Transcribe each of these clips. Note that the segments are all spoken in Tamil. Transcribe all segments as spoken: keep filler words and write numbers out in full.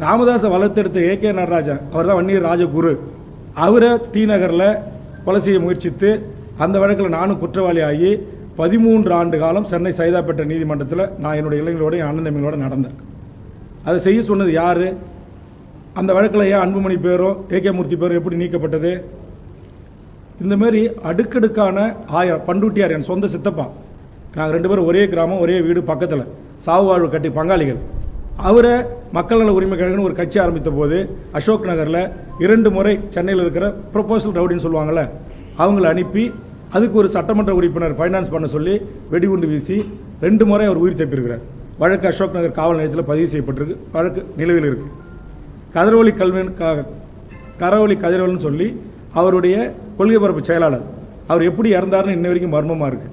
Ramadas Valathirtha, A K Narraja, or the Vanniyar Raja Guru, Avra, T Nagarla, Policy Murchite, and the Varacal Nanu Kutravali, Padimun Rand Galam, Sunday Saida Patani Mandatala, Nine Lodi, and the Milan Adanda. As the Sayis one of the Yare, and the Varakalaya, Ambumani Pero, A K Murtipere, Putinika Patade, in the Mary, Adukadakana, Haya, Pandutiar, and Sonda Setapa, Nagrendaber, Ore Grama, Ore Vidu Pakatala, Sawa Kati Pangaligal. அவரே மக்களால உரிமை கழகன ஒரு கட்சி ஆரம்பித்த போது அசோக் நகர்ல இரண்டு முறை சென்னையில இருக்கிற ப்ரோபோசல் ரவுடின்னு சொல்வாங்கல அவங்களை அனுப்பி அதுக்கு ஒரு சட்டமன்ற உறுப்பினர் ஃபைனான்ஸ் பண்ண சொல்லி வெடிகுண்டு வீசி ரெண்டு முறை அவர் உயிர் தப்பியிருக்கார் வழக்கு அசோக் நகர் காவல் நிலையத்துல பதிவு செய்யப்பட்டிருக்கு வழக்கு நிலுவையில் இருக்கு கதிரவலி கல்வன் கரவலி கதிரவல்னு சொல்லி அவருடைய கொள்கை பரப்பு செயலாளர் அவர் எப்படி இறந்தார்னு இன்ன வரைக்கும் மர்மமா இருக்கு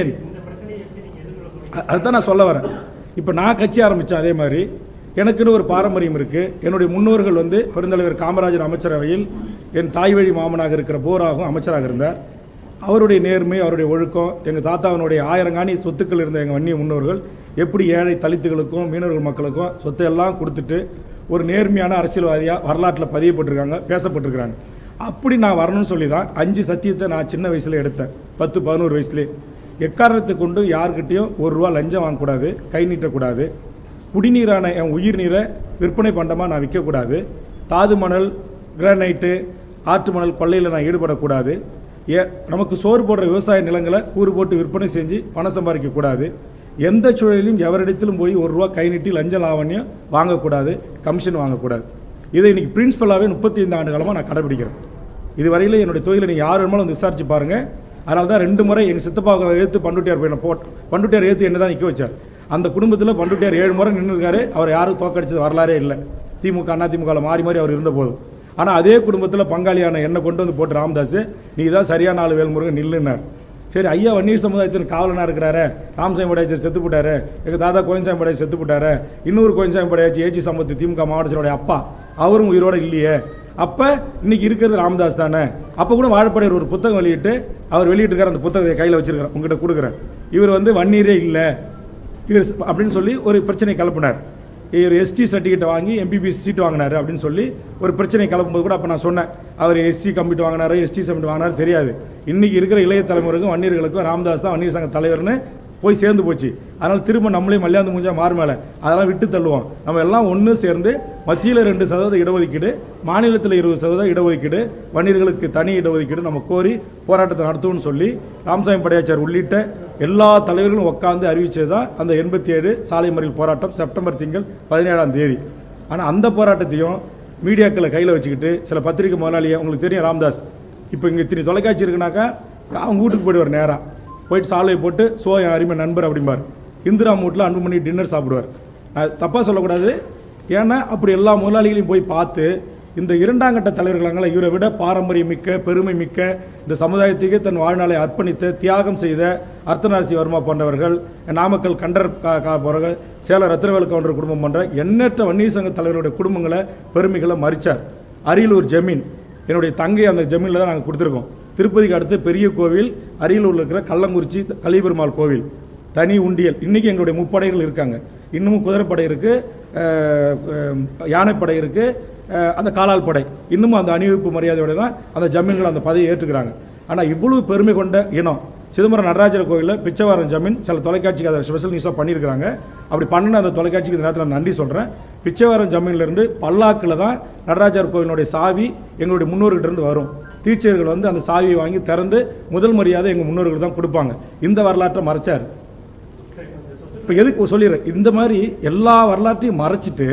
ஏன் அத நான் சொல்ல வரேன் இப்ப நான் கட்சி ஆரம்பிச்சேன் அதே மாதிரி எனக்குன்னு ஒரு பாரம்பரியம் இருக்கு என்னுடைய முன்னோர்கள் வந்து பெருந்தலைவர் காமராஜர் அமைச்சரவையில் என் தாய்வழி மாமனாக இருக்கிற போராகும் அமைச்சராக இருந்தார் அவருடைய நேர்மை அவருடைய ஒழுக்கம் எங்க தாத்தாவனுடைய ஆயிரங்காணி சொத்துக்கள் இருந்த எங்க வன்னிய முன்னோர்கள் எப்படி ஏழை தலித்துகளுக்கும் மீனவர்கள் மக்களுக்கும் சொத்து எல்லாம் கொடுத்துட்டு ஒரு நேர்மையான அரசியல்வாதியா வரலாற்றுல பதியப்பட்டிருக்காங்க பேசப்பட்டிருக்காங்க அப்படி நான் வரணும்னு சொல்லி தான் அஞ்சு சத்தியத்தை நான் சின்ன வயசுல எடுத்தேன் பத்து பதினோரு வயசுல எக்காரணத்தை கொண்டு யார்கிட்டயும் ஒரு ரூபாய் லஞ்சம் வாங்க கூடாது கை நீட்ட கூடாது குடிநீரான உயிர் நீரை விற்பனை பண்டமா நான் விற்க கூடாது தாது மணல் கிரானைட் ஆற்று மணல் கொள்ளையில நான் ஈடுபட கூடாது நமக்கு சோறு போடுற விவசாய நிலங்களை கூறு போட்டு விற்பனை செஞ்சு பணம் சம்பாதிக்க கூடாது எந்த சூழலிலும் எவரிடத்திலும் போய் ஒரு ரூபாய் கை நீட்டி லஞ்ச லாவண்யம் வாங்க கூடாது கமிஷன் வாங்க கூடாது இதை இன்னைக்கு பிரின்சிபலாவே முப்பத்தைந்து ஆண்டு காலமா நான் கடைபிடிக்கிறேன் இதுவரையில என்னோட தொழிலை நீங்க யார் வேணுமாலும் விசாரிச்சு பாருங்க அதாவது ரெண்டு முறை எங்க சித்தப்பாவை ஏத்து பண்டுட்டியார் போய் போட் பண்டுட்டியார் ஏத்து என்னதான் நிக்க வச்சார் அந்த குடும்பத்துல பண்டுட்டியார் ஏழு முறை நின்னுகாரு அவர் யாரும் தோக்கடிச்சது வரலாறே இல்ல திமுக அண்ணா திமுகல மாறி மாறி அவர் இருந்த போது ஆனா அதே குடும்பத்துல பங்காளியான என்ன கொண்டு வந்து போட்டு ராமதாஸ் நீதான் சரியான ஆளு வேல் முருகன் நில்லுனார் சரி ஐயா வன்னியர் சமுதாயத்தின் காவலனா இருக்கிறாரு ராமசாமி படையாச்சி செத்து போட்டாரு எங்க தாத்தா கோயின்சாமி படையாச்சி செத்து போட்டாரு இன்னொரு கோயின்சாமி படையாச்சி ஏச்சி சம்பத்து திமுக மாவட்டத்தினுடைய அப்பா அவரும் உயிரோட இல்லையே அப்ப இன்னைக்கு இருக்கிறது ராமதாஸ் தானே அப்ப கூட வாழப்படையர் ஒரு புத்தகம் வெளியிட்டு அவர் வெளியிட்டு இருக்கிற அந்த புத்தகத்தை கையில வச்சிருக்காரு உங்ககிட்ட கொடுக்குறேன் இவர் வந்து வன்னியரே இல்ல இவர் அப்படின்னு சொல்லி ஒரு பிரச்சனை கிளப்பினார் இவர் எஸ்டி சர்டிஃபிகேட் வாங்கி எம்பிபிஎஸ் சீட் வாங்கினாரு அப்படின்னு சொல்லி ஒரு பிரச்சனை கிளப்பும்போது கூட அப்ப நான் சொன்னேன் அவர் எஸ்சி கம்ப்ளீட் வாங்கினாரு எஸ்டி சப்மிட் வாங்கினாரு தெரியாது இன்னைக்கு இருக்கிற இளைய தலைமுறைக்கும் வன்னியர்களுக்கும் ராமதாஸ் தான் வன்னியர் சங்க தலைவர்னு போய் சேர்ந்து போச்சு அதனால திரும்ப நம்மளே மல்லியாந்து முடிஞ்சா மாறுமேல அதெல்லாம் விட்டு தள்ளுவோம் நம்ம எல்லாம் ஒன்று சேர்ந்து மத்தியில் ரெண்டு சதவீதம் இடஒதுக்கீடு மாநிலத்தில் இருபது சதவீதம் இடஒதுக்கீடு வன்னியர்களுக்கு தனி இடஒதுக்கீடு நம்ம கோரி போராட்டத்தை நடத்துவோம்னு சொல்லி ராமசாமி படையாச்சார் உள்ளிட்ட எல்லா தலைவர்களும் உட்காந்து அறிவிச்சதுதான் அந்த எண்பத்தி ஏழு சாலை மறியல் போராட்டம் செப்டம்பர் திங்கள் பதினேழாம் தேதி ஆனால் அந்த போராட்டத்தையும் மீடியாக்களை கையில் வச்சுக்கிட்டு சில பத்திரிகை முதலாளியை உங்களுக்கு தெரியும் ராமதாஸ் இப்போ இங்கே இத்தனை தொலைக்காட்சி இருக்குனாக்கா அவங்க வீட்டுக்கு போயிடுவார் நேராக போயிட்டு சாலை போட்டு சோ என் அருமை நண்பர் அப்படிம்பார் இந்திரா மூட்டில் அன்புமணி டின்னர் சாப்பிடுவார் தப்பாக சொல்லக்கூடாது ஏன்னா அப்படி எல்லா முதலாளிகளையும் போய் பார்த்து இந்த இரண்டாம் கட்ட தலைவர்களாங்கள இவரை விட பாரம்பரிய மிக்க பெருமை மிக்க இந்த சமுதாயத்துக்கு தன் வாழ்நாளை அர்ப்பணித்த தியாகம் செய்த அர்த்தநாசி வர்மா போன்றவர்கள் நாமக்கல் கண்டர் போறவர்கள் சேலம் ரத்னவேலு கவுண்டர் குடும்பம் போன்ற எண்ணற்ற வன்னியர் சங்க தலைவருடைய குடும்பங்களை பெருமைகளை மறிச்சார் அரியலூர் ஜமீன் என்னுடைய தங்கை அந்த ஜமீனில் தான் நாங்கள் கொடுத்துருக்கோம் திருப்பதிக்கு அடுத்து பெரிய கோவில் அரியலூர்ல இருக்கிற கள்ளங்குறிச்சி கலிபெருமாள் கோவில் தனி உண்டியல் இன்னைக்கு எங்களுடைய முப்படைகள் இருக்காங்க இன்னமும் குதிரைப்படை இருக்கு யானைப்படை இருக்கு அந்த காலால் படை இன்னமும் அந்த அணிவிப்பு மரியாதையோட தான் அந்த ஜமீன்கள் அந்த பதவியை ஏற்றுக்கிறாங்க ஆனா இவ்வளவு பெருமை கொண்ட இனம் சிதம்பரம் நடராஜர் கோயிலில் பிச்சைவாரம் ஜமீன் சில தொலைக்காட்சிக்கு அதை ஸ்பெஷல் நியூஸாக பண்ணியிருக்கிறாங்க அப்படி பண்ணின அந்த தொலைக்காட்சிக்கு இந்த நேரத்தில் நான் நன்றி சொல்கிறேன் பிச்சைவாரம் ஜமீன்லேருந்து பல்லாக்கில் தான் நடராஜர் கோயிலுடைய சாவி எங்களுடைய முன்னோர்கிட்டருந்து வரும் டீச்சர்கள் வந்து அந்த சாவியை வாங்கி திறந்து முதல் மரியாதை எங்கள் முன்னோர்கள் தான் கொடுப்பாங்க இந்த வரலாற்றை மறைச்சார் இப்போ எதுக்கு சொல்லிடுறேன் இந்த மாதிரி எல்லா வரலாற்றையும் மறைச்சிட்டு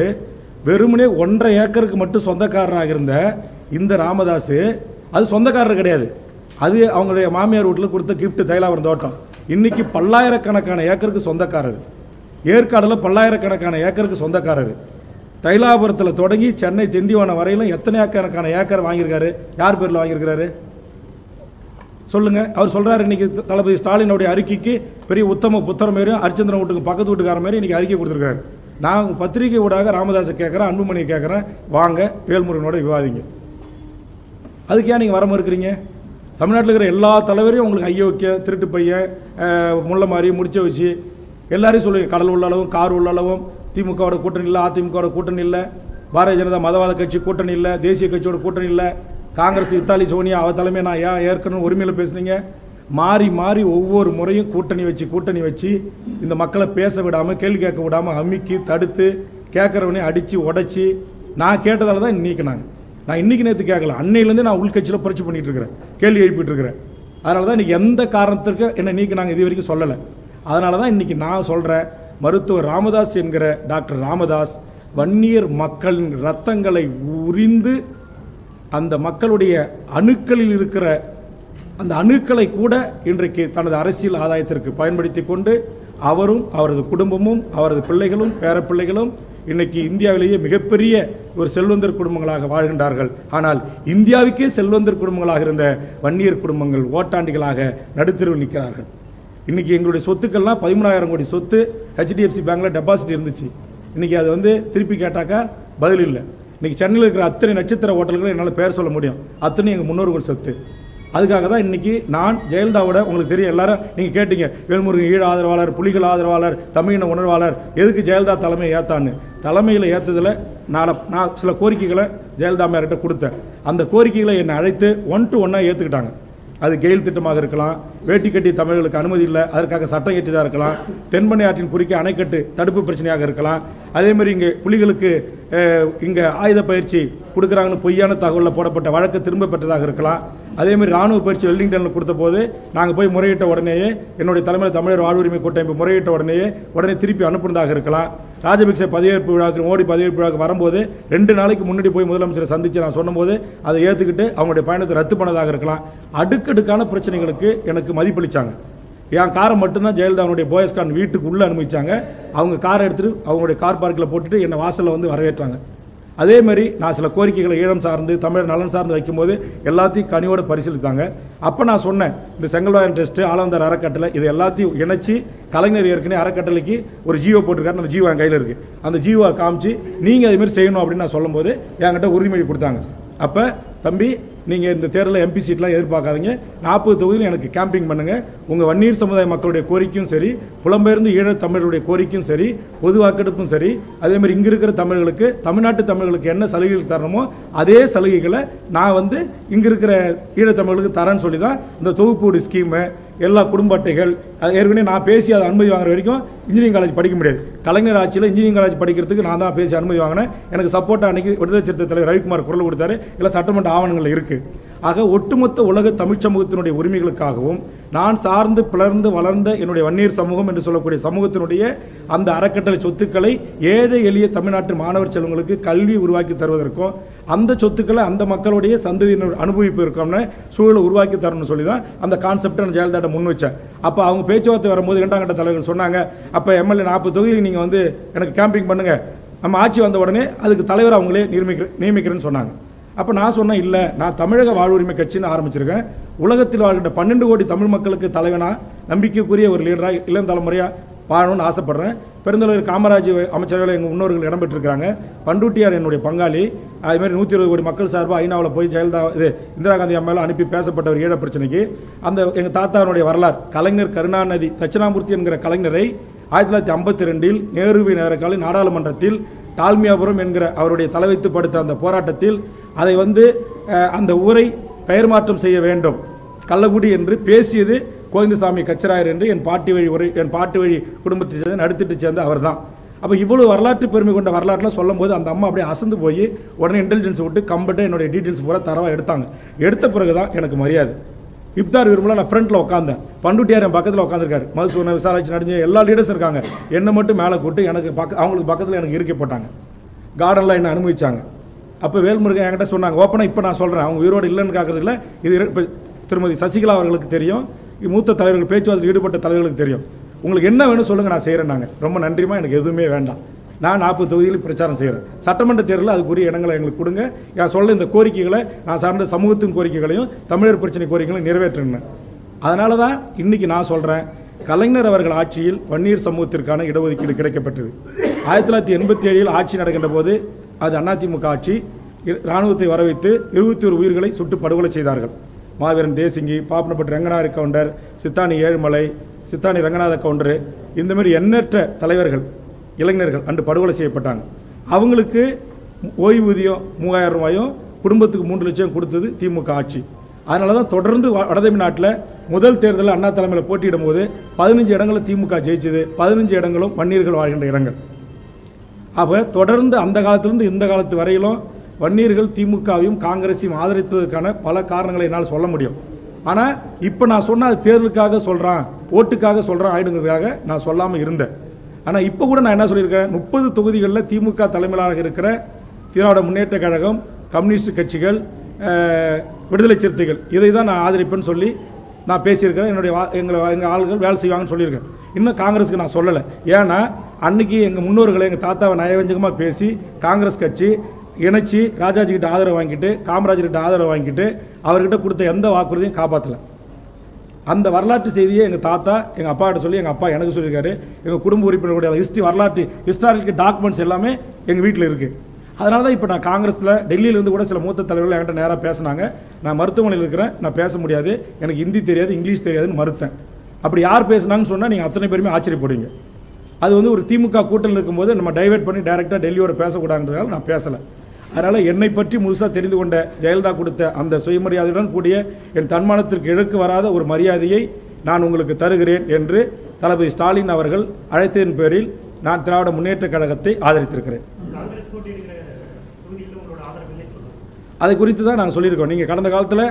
வெறுமனே ஒன்றரை ஏக்கருக்கு மட்டும் சொந்தக்காரராக இருந்த இந்த ராமதாஸ் அது சொந்தக்காரர் கிடையாது அது அவங்களுடைய மாமியார் வீட்டில் கொடுத்த கிஃப்ட் தைலாவரம் தோட்டம் இன்னைக்கு பல்லாயிரக்கணக்கான ஏக்கருக்கு சொந்தக்காரர் ஏற்காடில் பல்லாயிரக்கணக்கான ஏக்கருக்கு சொந்தக்காரர் தைலாபுரத்தில் தொடங்கி சென்னை திண்டிவனம் வரையிலும் எத்தனை ஏக்கருக்கான ஏக்கர் வாங்கியிருக்காரு யார் பேரில் வாங்கியிருக்கிறாரு சொல்லுங்க அவர் சொல்றாரு இன்னைக்கு தளபதி ஸ்டாலினுடைய அறிக்கைக்கு பெரிய உத்தம புத்தர் மாரியும் ஹரிச்சந்திரன் வீட்டுக்கு பக்கத்து வீட்டுக்கார மாதிரி இன்னைக்கு அறிக்கை கொடுத்துருக்காரு நான் பத்திரிகை ஊடாக ராமதாஸை கேட்குறேன் அன்புமணி கேட்குறேன் வாங்க வேல்முருகனோட விவாதிங்க அதுக்கு ஏன் நீங்கள் வரமா இருக்கிறீங்க தமிழ்நாட்டில் இருக்கிற எல்லா தலைவரையும் உங்களுக்கு ஐயோக்கிய திருட்டு பையன் முல்லை மாதிரி முடிச்ச வச்சு எல்லாரையும் சொல்லுவீங்க கடல் உள்ள அளவும் கார் உள்ள அளவும் திமுகவோட கூட்டணி இல்லை அதிமுகவோட கூட்டணி இல்லை Bharatiya Janata Madhavada Katchi கூட்டணி இல்ல தேசிய கட்சியோட கூட்டணி இல்ல காங்கிரஸ் இத்தாலி சோனியா அவ தலைமை நான் ஏன் ஏற்கனவே உரிமையில பேசுனீங்க மாறி மாறி ஒவ்வொரு முறையும் கூட்டணி வச்சு கூட்டணி வச்சு இந்த மக்களை பேச விடாம கேள்வி கேட்க விடாம அமிக்கி தடுத்து கேக்குறவனே அடிச்சு உடைச்சி நான் கேட்டதால தான் நீக்குனாங்க நான் இன்னைக்கு நேத்து கேக்கல அன்னையில இருந்து நான் உள்கட்சியில புரட்சி பண்ணிட்டு இருக்கேன் கேள்வி எழுப்பிட்டு இருக்கேன் அதனால தான் இன்னைக்கு எந்த காரணத்துக்கு என்ன நீக்குனாங்க இது வரைக்கும் சொல்லல அதனால தான் இன்னைக்கு நான் சொல்றேன் மருத்துவர் ராமதாஸ் என்கிற டாக்டர் ராமதாஸ் வன்னியர் மக்களின் ரத்தங்களை உரிந்து அந்த மக்களுடைய அணுக்களில் இருக்கிற அந்த அணுக்களை கூட இன்றைக்கு தனது அரசியல் ஆதாயத்திற்கு பயன்படுத்திக் கொண்டு அவரும் அவரது குடும்பமும் அவரது பிள்ளைகளும் பேரப்பிள்ளைகளும் இன்னைக்கு இந்தியாவிலேயே மிகப்பெரிய ஒரு செல்வந்தர் குடும்பங்களாக வாழ்கின்றார்கள் ஆனால் இந்தியாவுக்கே செல்வந்தர் குடும்பங்களாக இருந்த வன்னியர் குடும்பங்கள் ஓட்டாண்டிகளாக நடுத்தருவில் நிற்கிறார்கள் இன்னைக்கு எங்களுடைய சொத்துக்கள்லாம் பதிமூணாயிரம் கோடி சொத்து H D F C பேங்க்ல டெபாசிட் இருந்துச்சு இன்னைக்கு அது வந்து திருப்பி கேட்டாக்கா பதில் இல்லை இன்னைக்கு சென்னையில் இருக்கிற அத்தனை நட்சத்திர ஹோட்டல்களை என்னால் பேர் சொல்ல முடியும் அத்தனை எங்கள் முன்னோர்கள் சொத்து அதுக்காக தான் இன்னைக்கு நான் ஜெயலலிதாவோட உங்களுக்கு தெரியும் எல்லாரும் நீங்கள் கேட்டீங்க வேல்முருகன் ஈழ ஆதரவாளர் புலிகள் ஆதரவாளர் தமிழின உணர்வாளர் எதுக்கு ஜெயலலிதா தலைமையை ஏத்தான்னு தலைமையில் ஏற்றதில் நான் நான் சில கோரிக்கைகளை ஜெயலலிதா மேர்கிட்ட கொடுத்தேன் அந்த கோரிக்கைகளை என்னை அழைத்து ஒன் டு ஒன்னாக ஏற்றுக்கிட்டாங்க அது கெயில் திட்டமாக இருக்கலாம் வேட்டி கட்டி தமிழர்களுக்கு அனுமதி இல்லை அதற்காக சட்டம் ஏற்றிதாக இருக்கலாம் தென்பண்ணை ஆற்றின் குறுக்கே அணைக்கட்டு தடுப்பு பிரச்சனையாக இருக்கலாம் அதேமாதிரி இங்கே புலிகளுக்கு இங்கே ஆயுத பயிற்சி கொடுக்குறாங்கன்னு பொய்யான தகவலில் போடப்பட்ட வழக்கு திரும்ப பெற்றதாக இருக்கலாம் அதேமாதிரி ராணுவ பயிற்சி வெல்லிங்டனில் கொடுத்த போது நாங்கள் போய் முறையிட்ட உடனேயே என்னுடைய தலைமையில் தமிழர் வாழ்வுரிமை கூட்டமைப்பு முறையிட்ட உடனேயே உடனே திருப்பி அனுப்புனதாக இருக்கலாம் ராஜபக்சே பதவியேற்பு விழாவுக்கு மோடி பதவியேற்பு விழாவுக்கு வரும்போது ரெண்டு நாளைக்கு முன்னாடி போய் முதலமைச்சரை சந்திச்சு நான் சொன்னபோது அதை ஏற்றுக்கிட்டு அவங்களுடைய பயணத்தை ரத்து பண்ணதாக இருக்கலாம் அடுக்கடுக்கான பிரச்சனைகளுக்கு எனக்கு மதிப்பளிச்சாங்க என் காரை மட்டும்தான் ஜெயலலிதாவுடைய போயஸ்கான் வீட்டுக்கு உள்ளே அனுமதிச்சாங்க அவங்க காரை எடுத்துகிட்டு அவங்களுடைய கார் பார்க்கில் போட்டுட்டு என்னை வாசலில் வந்து வரவேற்றாங்க அதே மாதிரி நான் சில கோரிக்கைகளை ஈழம் சார்ந்து தமிழர் நலன் சார்ந்து வைக்கும்போது எல்லாத்தையும் கனியோடு பரிசீலித்தாங்க அப்போ நான் சொன்னேன் இந்த செங்கல்வாயன் ட்ரஸ்ட் ஆலந்தார் அறக்கட்டளை இது எல்லாத்தையும் இணைச்சி கலைஞர் ஏற்கனவே அறக்கட்டளைக்கு ஒரு ஜியோ போட்டிருக்காரு அந்த ஜியோ என் கையில் இருக்குது அந்த ஜியோவை காமிச்சு நீங்கள் அதேமாதிரி செய்யணும் அப்படின்னு நான் சொல்லும்போது என்கிட்ட உரிமை கொடுத்தாங்க அப்போ தம்பி நீங்கள் இந்த தேர்தலில் எம்பி சீட்லாம் எதிர்பார்க்காதீங்க நாற்பது தொகுதியில் எனக்கு கேம்பிங் பண்ணுங்கள் உங்கள் வன்னியர் சமுதாய மக்களுடைய கோரிக்கையும் சரி புலம்பெயர்ந்து ஈழ தமிழருடைய கோரிக்கையும் சரி பொது வாக்கெடுப்பும் சரி அதேமாதிரி இங்கே இருக்கிற தமிழர்களுக்கு தமிழ்நாட்டு தமிழர்களுக்கு என்ன சலுகைகள் தரணுமோ அதே சலுகைகளை நான் வந்து இங்கே இருக்கிற ஈழ தமிழர்களுக்கு தரேன்னு சொல்லி தான் இந்த தொகுப்பூடு ஸ்கீமு எல்லா குடும்ப அட்டைகள் ஏற்கனவே நான் பேசி அதை அனுமதி வாங்குற வரைக்கும் இன்ஜினியரிங் காலேஜ் படிக்க முடியாது கலைஞர் ஆட்சியில் இன்ஜினியரிங் காலேஜ் படிக்கிறதுக்கு நான் தான் பேசி அனுமதி வாங்கினேன் எனக்கு சப்போர்ட்டாக அன்னைக்கு விடுதலை சிறுத்தை தலைவர் ரவிக்குமார் குரல் கொடுத்தாரு இல்லை சட்டமன்ற ஆவணங்கள் இருக்கு ஆக ஒட்டுமொத்த உலக தமிழ் சமூகத்தினுடைய உரிமைகளுக்காகவும் நான் சார்ந்து பிளர்ந்து வளர்ந்த என்னுடைய வன்னியர் சமூகம் என்று சொல்லக்கூடிய சமூகத்தினுடைய அந்த அறக்கட்டளை சொத்துக்களை ஏழை எளிய தமிழ்நாட்டு மாணவர் செல்வங்களுக்கு கல்வி உருவாக்கி தருவதற்கும் அந்த சொத்துக்களை அந்த மக்களுடைய சந்ததியினர் அனுபவிப்பு இருக்கோம்னு சூழலை உருவாக்கி தரணும்னு சொல்லி தான் அந்த கான்செப்டை ஜெயலலிதா முன் வச்சேன் அப்போ அவங்க பேச்சுவார்த்தை வரும்போது இரண்டாம் கட்ட தலைவர்கள் சொன்னாங்க அப்போ எம்எல்ஏ நாற்பது தொகுதியில் நீங்கள் வந்து எனக்கு கேம்பிங் பண்ணுங்க நம்ம ஆட்சி வந்த உடனே அதுக்கு தலைவர் அவங்களே நியமிக்க நியமிக்கிறேன்னு சொன்னாங்க அப்போ நான் சொன்னேன் இல்லை நான் தமிழக வாழ்வுரிமை கட்சின்னு ஆரம்பிச்சிருக்கேன் உலகத்தில் வாழ்கின்ற பன்னெண்டு கோடி தமிழ் மக்களுக்கு தலைவனா நம்பிக்கைக்குரிய ஒரு லீடராக இளம் தலைமுறையாக வாழணும்னு ஆசைப்படுறேன் பெருந்தலைவர் காமராஜ் அமைச்சர்கள் எங்கள் முன்னோர்கள் இடம்பெற்றிருக்கிறாங்க பண்டூட்டியார் என்னுடைய பங்காளி அதுமாதிரி நூற்றி இருபது கோடி மக்கள் சார்பாக ஐநாவில் போய் ஜெயலலிதா இது இந்திரா காந்தி அம்மையில் அனுப்பி பேசப்பட்ட ஒரு ஈழ பிரச்சனைக்கு அந்த எங்கள் தாத்தாவினுடைய வரலாறு கலைஞர் கருணாநிதி தட்சிணாமூர்த்தி என்கிற கலைஞரை ஆயிரத்தி தொள்ளாயிரத்தி ஐம்பத்தி ரெண்டில் நேருவை நேரக்கால நாடாளுமன்றத்தில் டால்மியாபுரம் என்கிற அவருடைய தலைவைத்து படுத்த அந்த போராட்டத்தில் அதை வந்து அந்த ஊரை பெயர் மாற்றம் செய்ய வேண்டும் கள்ளக்குடி என்று பேசியது கோவிந்தசாமி கச்சராயர் என்று என் பாட்டி வழி உரை என் பாட்டி வழி குடும்பத்தை சேர்ந்து நடுத்திட்டு சேர்ந்த அவர் தான் அப்போ இவ்வளவு வரலாற்று பெருமை கொண்ட வரலாற்றுலாம் சொல்லும் போது அந்த அம்மா அப்படியே அசந்து போய் உடனே இன்டெலிஜென்ஸ் விட்டு கம்பெட்டு என்னுடைய டீட்டெயில்ஸ் பூரா தரவாக எடுத்தாங்க எடுத்த பிறகு தான் எனக்கு மரியாதை இப்தார் விரும்பலாம் நான் ஃப்ரண்ட்டில் உட்காந்தேன் பண்டுட்டியார் என் பக்கத்தில் உட்காந்துருக்காரு மதுசூன விசாராய்ச்சி நடந்து எல்லா லீடர்ஸ் இருக்காங்க என்னை மட்டும் மேலே கூட்டு எனக்கு பக்க அவங்களுக்கு பக்கத்தில் எனக்கு இருக்க போட்டாங்க கார்டனில் என்னை அனுபவிச்சாங்க அப்போ வேல்முருகன் என்கிட்ட சொன்னாங்க ஓப்பனாக இப்போ நான் சொல்கிறேன் அவங்க உயிரோடு இல்லைன்னு கேட்கறதில்ல இது இப்போ திருமதி சசிகலா அவர்களுக்கு தெரியும் மூத்த தலைவர்கள் பேச்சுவார்த்தையில் ஈடுபட்ட தலைவர்களுக்கு தெரியும் உங்களுக்கு என்ன வேணும் சொல்லுங்கள் நான் செய்கிறேன் நாங்கள் ரொம்ப நன்றிமா எனக்கு எதுவுமே வேண்டாம் நான் நாற்பது தொகுதியில் பிரச்சாரம் செய்கிறேன் சட்டமன்ற தேர்தலில் அதுக்குரிய இடங்களை எங்களுக்கு கொடுங்க நான் சொல்ல இந்த கோரிக்கைகளை நான் சார்ந்த சமூகத்தின் கோரிக்கைகளையும் தமிழர் பிரச்சனை கோரிக்கைகளையும் நிறைவேற்றணும் அதனால தான் இன்றைக்கி நான் சொல்கிறேன் கலைஞர் அவர்கள் ஆட்சியில் வன்னியர் சமூகத்திற்கான இடஒதுக்கீடு கிடைக்கப்பட்டது ஆயிரத்தி தொள்ளாயிரத்தி எண்பத்தி ஏழில் ஆட்சி நடக்கின்ற போது அது அதிமுக ஆட்சி இராணுவத்தை வரவைத்து இருபத்தி ஒரு உயிர்களை சுட்டு படுகொலை செய்தார்கள் மாவீரன் தேசிங்கி பாப்பனப்பட்டு ரங்கநாத கவுண்டர் சித்தானி ஏழுமலை சித்தானி ரங்கநாத கவுண்டர் இந்த மாதிரி எண்ணற்ற தலைவர்கள் இளைஞர்கள் அன்று படுகொலை செய்யப்பட்டாங்க அவங்களுக்கு ஓய்வூதியம் மூவாயிரம் ரூபாயும் குடும்பத்துக்கு மூன்று லட்சம் கொடுத்தது திமுக ஆட்சி. அதனால தான் தொடர்ந்து வடதமிழ்நாட்டில் முதல் தேர்தலில் அண்ணா தலைமையில் போட்டியிடும் போது பதினஞ்சு இடங்களில் திமுக ஜெயிச்சது. பதினஞ்சு இடங்களும் வன்னியர்கள் வாழ்கின்ற இடங்கள். அப்போ தொடர்ந்து அந்த காலத்திலிருந்து இந்த காலத்து வரையிலும் வன்னியர்கள் திமுகவையும் காங்கிரஸையும் ஆதரித்ததற்கான பல காரணங்களை என்னால் சொல்ல முடியும். ஆனால் இப்போ நான் சொன்ன அது தேர்தலுக்காக சொல்கிறேன், ஓட்டுக்காக சொல்கிறேன் ஆயிடுங்கிறதுக்காக நான் சொல்லாமல் இருந்தேன். ஆனால் இப்போ கூட நான் என்ன சொல்லியிருக்கேன், முப்பது தொகுதிகளில் திமுக தலைமையிலாக இருக்கிற திராவிட முன்னேற்ற கழகம், கம்யூனிஸ்ட் கட்சிகள், விடுதலை சிறுத்தைகள் இதை தான் நான் ஆதரிப்பேன்னு சொல்லி நான் பேசியிருக்கிறேன். என்னுடைய எங்களை எங்கள் ஆள்கள் வேலை செய்வாங்கன்னு சொல்லியிருக்கேன். இன்னும் காங்கிரஸுக்கு நான் சொல்லலை. ஏன்னா அன்றைக்கி எங்கள் முன்னோர்களை எங்கள் தாத்தாவை நயவஞ்சகமாக பேசி காங்கிரஸ் கட்சி இணைச்சி ராஜாஜி கிட்ட ஆதரவு வாங்கிட்டு காமராஜர்கிட்ட ஆதரவு வாங்கிட்டு அவர்கிட்ட கொடுத்த எந்த வாக்குறுதியும் காப்பாற்றலை. அந்த வரலாற்று செய்தியை எங்கள் தாத்தா எங்கள் அப்பாட்ட சொல்லி எங்கள் அப்பா எனக்கு சொல்லியிருக்காரு. எங்கள் குடும்ப உறுப்பினர்களுடைய ஹிஸ்ட்ரி வரலாற்று ஹிஸ்டாரிக்கல் டாக்குமெண்ட்ஸ் எல்லாமே எங்கள் வீட்டில் இருக்குது. அதனால தான் இப்போ நான் காங்கிரஸில் டெல்லியிலேருந்து கூட சில மூத்த தலைவர்கள் என்கிட்ட நேராக பேசினாங்க. நான் மருத்துவமனையில் இருக்கிறேன், நான் பேச முடியாது, எனக்கு ஹிந்தி தெரியாது, இங்கிலீஷ் தெரியாதுன்னு மறுத்தேன். அப்படி யார் பேசினாங்கன்னு சொன்னால் நீங்கள் அத்தனை பேருமே ஆச்சரியப்படுவீங்க. அது வந்து ஒரு திமுக கூட்டணியில் இருக்கும்போது நம்ம டைவெர்ட் பண்ணி டைரெக்டாக டெல்லியோட பேசக்கூடாதுன்றதால நான் பேசலை. அதனால் என்னை பற்றி முழுசாக தெரிந்து கொண்ட ஜெயலலிதா கொடுத்த அந்த சுயமரியாதையுடன் கூடிய என் தன்மானத்திற்கு இழக்கு வராத ஒரு மரியாதையை நான் உங்களுக்கு தருகிறேன் என்று தளபதி ஸ்டாலின் அவர்கள் அழைத்ததின் பேரில் நான் திராவிட முன்னேற்ற கழகத்தை ஆதரித்திருக்கிறேன். அது குறித்து தான் நாங்கள் சொல்லியிருக்கோம். நீங்கள் கடந்த காலத்தில்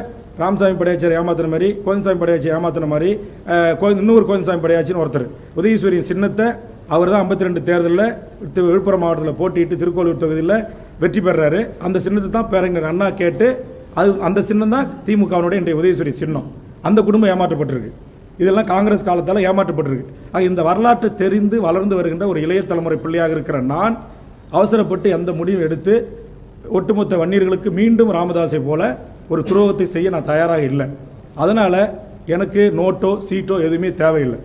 ராமசாமி படையாச்சியை ஏமாத்தின மாதிரி, கோவிந்தசாமி படையாச்சியை ஏமாத்தின மாதிரி, இன்னொரு கோவிந்தசாமி படையாச்சின்னு ஒருத்தர் உதயஸ்வரியின் சின்னத்தை அவர் தான் ஐம்பத்தி ரெண்டு தேர்தலில் விழுப்புரம் மாவட்டத்தில் போட்டிட்டு திருக்கோளூர் தொகுதியில் வெற்றி பெறாரு. அந்த சின்னத்தை தான் பேரறிஞர் அண்ணா கேட்டு அது அந்த சின்னம் தான் திமுகவினுடைய இன்றைய உதயஸ்வரி சின்னம். அந்த குடும்பம் ஏமாற்றப்பட்டிருக்கு. இதெல்லாம் காங்கிரஸ் காலத்தால் ஏமாற்றப்பட்டிருக்கு. ஆக இந்த வரலாற்றை தெரிந்து வளர்ந்து வருகின்ற ஒரு இளைய தலைமுறை பிள்ளையாக இருக்கிற நான் அவசரப்பட்டு எந்த முடிவும் எடுத்து ஒட்டுமொத்த வன்னியர்களுக்கு மீண்டும் ராமதாஸை போல ஒரு துரோகத்தை செய்ய நான் தயாராக இல்லை. அதனால் எனக்கு நோட்டோ சீட்டோ எதுவுமே தேவையில்லை.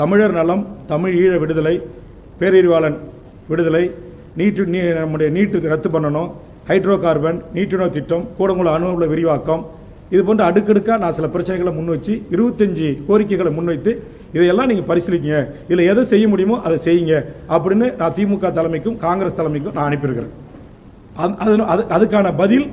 தமிழர் நலம், தமிழ் ஈழ விடுதலை, பேரறிவாளன் விடுதலை, நீட்டு நீ நம்முடைய நீட்டு ரத்து பண்ணணும், ஹைட்ரோ கார்பன், நீட்டுணவு திட்டம், கூடங்குள அணுகுல விரிவாக்கம், இது போன்ற அடுக்கடுக்காக நான் சில பிரச்சனைகளை முன்வச்சு இருபத்தஞ்சு கோரிக்கைகளை முன்வைத்து இதையெல்லாம் நீங்கள் பரிசீலிக்கீங்க, இதில் எதை செய்ய முடியுமோ அதை செய்யுங்க அப்படின்னு நான் திமுக தலைமைக்கும் காங்கிரஸ் தலைமைக்கும் நான் அனுப்பியிருக்கிறேன். அது அது அதுக்கான பதில்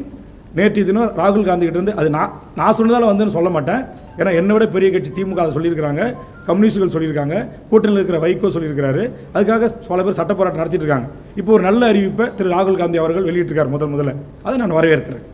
நேற்றைய தினம் ராகுல் காந்தி கிட்ட இருந்து அது நான் நான் சொன்னதால் வந்துன்னு சொல்ல மாட்டேன். ஏன்னா என்னை விட பெரிய கட்சி திமுக அதை சொல்லியிருக்கிறாங்க, கம்யூனிஸ்டுகள் சொல்லியிருக்காங்க, கூட்டணியில் இருக்கிற வைகோ சொல்லியிருக்கிறாரு. அதுக்காக பல பேர் சட்ட போராட்டம் நடத்திட்டு இருக்காங்க. இப்போ ஒரு நல்ல அறிவிப்பை திரு ராகுல் காந்தி அவர்கள் வெளியிட்டிருக்கார் முதல் முதல்ல, அதை நான் வரவேற்கிறேன்.